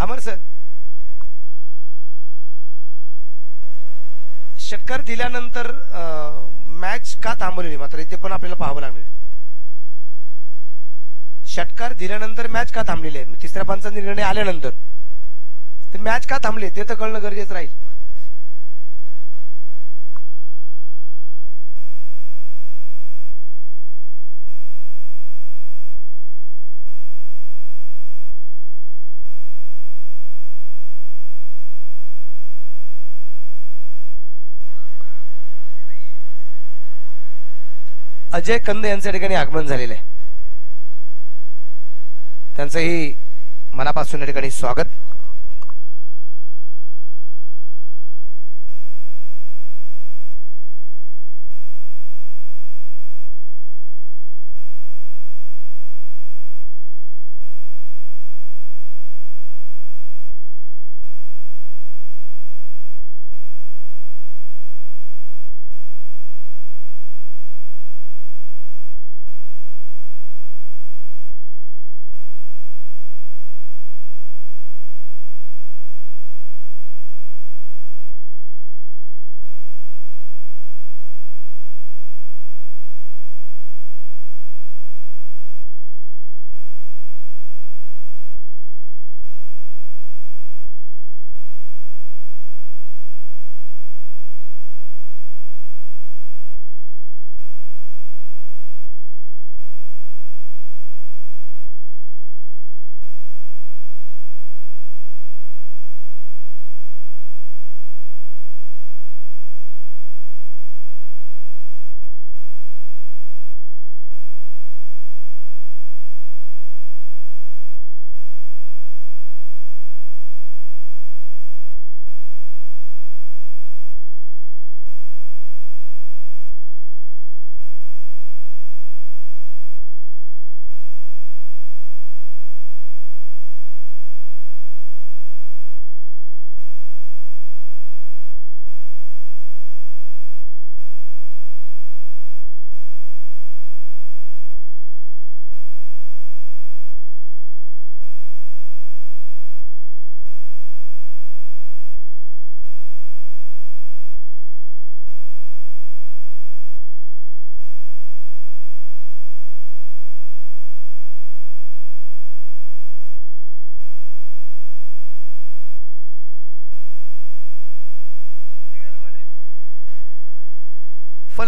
अमर सर, षटकार दिल्यानंतर मॅच का थांबवली, मात्र इथे पण आपल्याला पाहावं लागणार. षटकार दिल्यानंतर मॅच का थांबलेली आहे, तिसऱ्या पंचांचा निर्णय आल्यानंतर ते मॅच का थांबले ते तर कळणं गरजेचं राहील. अजय कंद यांच्या ठिकाणी आगमन झालेलं आहे, त्यांचंही मनापासून या ठिकाणी स्वागत.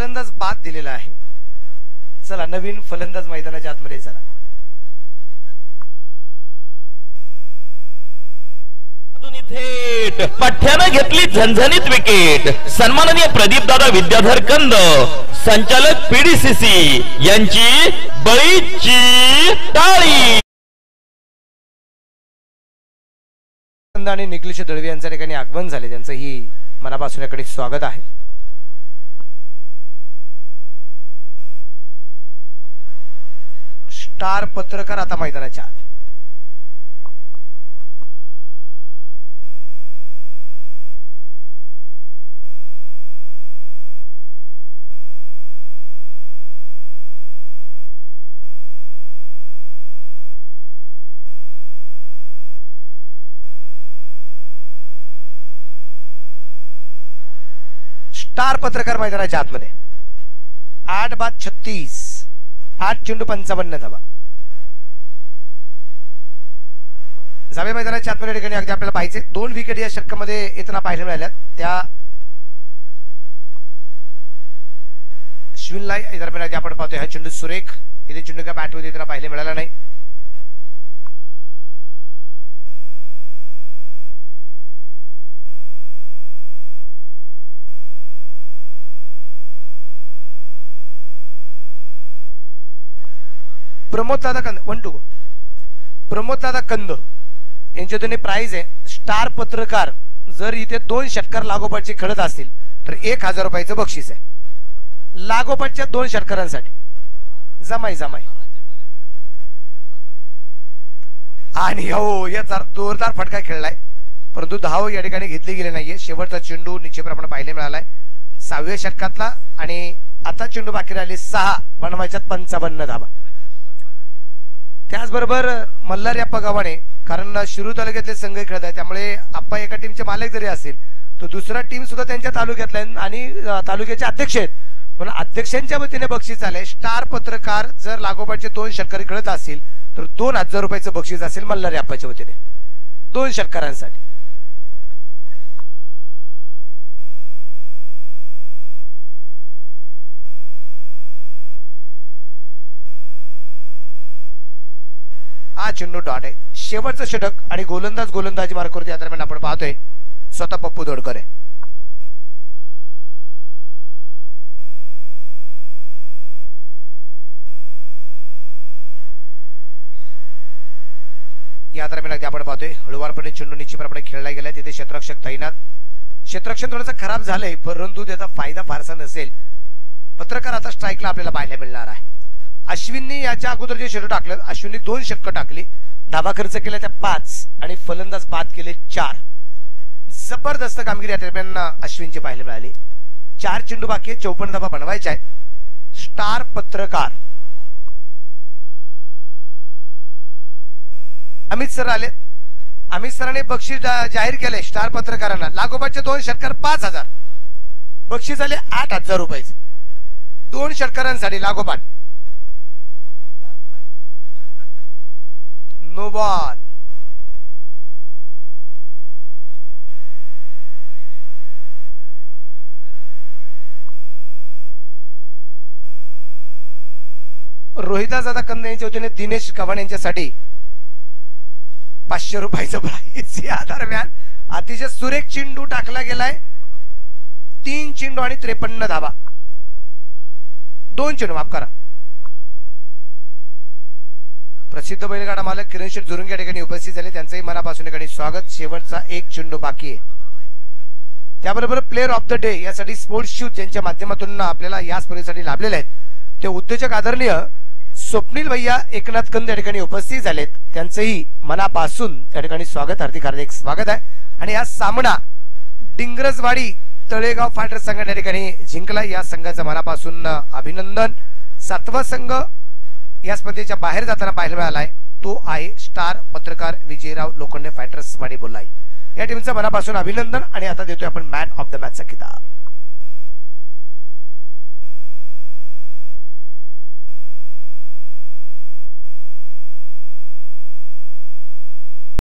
फलंदाज बाद दिलेला आहे. चला नवीन फलंदाज मैदानाच्या आतमध्ये चला. पठ्याने घेतली झणझणीत विकेट. सन्माननीय प्रदीप दादा विद्याधर कंद संचालक पीडीसीसी यांची बळीची टाळी. आणि निखिलेश दळवी यांच्या ठिकाणी आगमन झाले. त्यांचं ही मनापासून याकडे स्वागत आहे. स्टार पत्रकार आता मैदानाच्या आत. स्टार पत्रकार मैदानाच्या आतमध्ये 8/36 8 चेंडू 55 धावा. जावे मैदानाच्या आतमध्ये ठिकाणी अगदी आपल्याला पाहिजे. 2 विकेट या षटकामध्ये येताना पाहायला मिळाल्यात. त्या श्विनला दरम्यान आपण पाहतोय हा चेंडू सुरेख. इथे चेंडू का बॅटवर येताना पाहायला मिळाला नाही. प्रमोद दादा कंद 1-2 गो. प्रमोद दादा कंद यांच्या दोन्ही प्राइज आहे. स्टार पत्रकार जर इथे 2 षटकार लागोपाठचे खेळत असतील तर 1000 रुपयाचं बक्षीस आहे लागोपाठच्या 2 षटकारांसाठी. जमाई जमाई आणि हो याचा जोरदार फटका खेळलाय परंतु धाव या ठिकाणी घेतली गेली नाहीये. शेवटचा चेंडू निश्चितप्रमाणे पाहायला मिळालाय 6व्या षटकातला आणि आता चेंडू बाकी राहिले 6 बनवायच्यात 55 धावा. त्याचबरोबर मल्लरियप्पा गवाणे कारण शिरोळ तालुक्यातले संघ खेळत आहे त्यामुळे आप्पा एका टीमचे मालक जरी असेल तर दुसरा टीम सुद्धा त्यांच्या तालुक्यातला आहे आणि तालुक्याचे अध्यक्ष आहेत म्हणून अध्यक्षांच्या वतीने बक्षीस आले. स्टार पत्रकार जर लागोपाठचे 2 षटकार खेळत असेल तर 2000 रुपयाचं बक्षीस असेल मल्लरियप्पाच्या वतीने 2 षटकारांसाठी. हा चेंडू डॉट आहे. शेवटचं षटक आणि गोलंदाजी मार्कवरती या दरम्यान आपण पाहतोय स्वतः पप्पू तोडकर आहे. या दरम्यान आपण पाहतोय हळूवारपणे चेंडू निश्चितप्रमाणे खेळला गेलाय. तिथे क्षेत्ररक्षक तैनात. क्षेत्ररक्षण थोडासा खराब झालंय परंतु त्याचा फायदा फारसा नसेल. पत्रकार आता स्ट्राईकला आपल्याला पाहायला मिळणार आहे. अश्विनने याच्या अगोदर जे षटक टाकलं अश्विनने 2 षटक टाकली. धावा खर्च केला त्या 5 आणि फलंदाज बाद केले 4. जबरदस्त कामगिरी या दरम्यान अश्विनची पाहायला मिळाली. 4 चेंडू बाकी 54 धावा बनवायच्या आहेत. स्टार पत्रकार अमित सर आले. अमित सरांनी बक्षीस जाहीर केले स्टार पत्रकारांना. लागोपाठचे 2 षटकार 5000 बक्षीस आले 8000 रुपये 2 षटकारांसाठी लागोपाठ. No ball. रोहिदास दादा कंद यांच्या वतीने दिनेश गव्हाण यांच्यासाठी 500 रुपयाचं प्राईज. या दरम्यान अतिशय सुरेख चेंडू टाकला गेलाय. 3 चेंडू आणि 53 धावा. 2 चेंडू माफ करा. प्रसिद्ध बैलगाडा मालक किरण शेर जुरुंगे या ठिकाणी उपस्थित झाले. त्यांचंही मनापासून ठिकाणी स्वागत. शेवटचा 1 चेंडू बाकी आहे. त्याबरोबर प्लेअर ऑफ द डे यासाठी स्पोर्ट्स शूज ज्यांच्या माध्यमातून आपल्याला या स्पर्धेसाठी लाभलेले आहेत ते उद्योजक आदरणीय स्वप्निल भैया एकनाथ खंद या ठिकाणी उपस्थित झालेत. त्यांचंही मनापासून या ठिकाणी स्वागत हार्दिक स्वागत आहे. आणि हा सामना डिंगरजवाड़ी तळेगाव फाइटर्स संघ या ठिकाणी जिंकला. या संघाचं मनापासून अभिनंदन. 7वा संघ या स्पर्धेच्या बाहेर जाताना पाहायला मिळालाय तो आहे स्टार पत्रकार विजयराव लोखंडे फाइटर्स वाडे बोललाई. या टीमचं मनापासून अभिनंदन. आणि आता देतोय आपण मॅन ऑफ द मॅचचा किताब.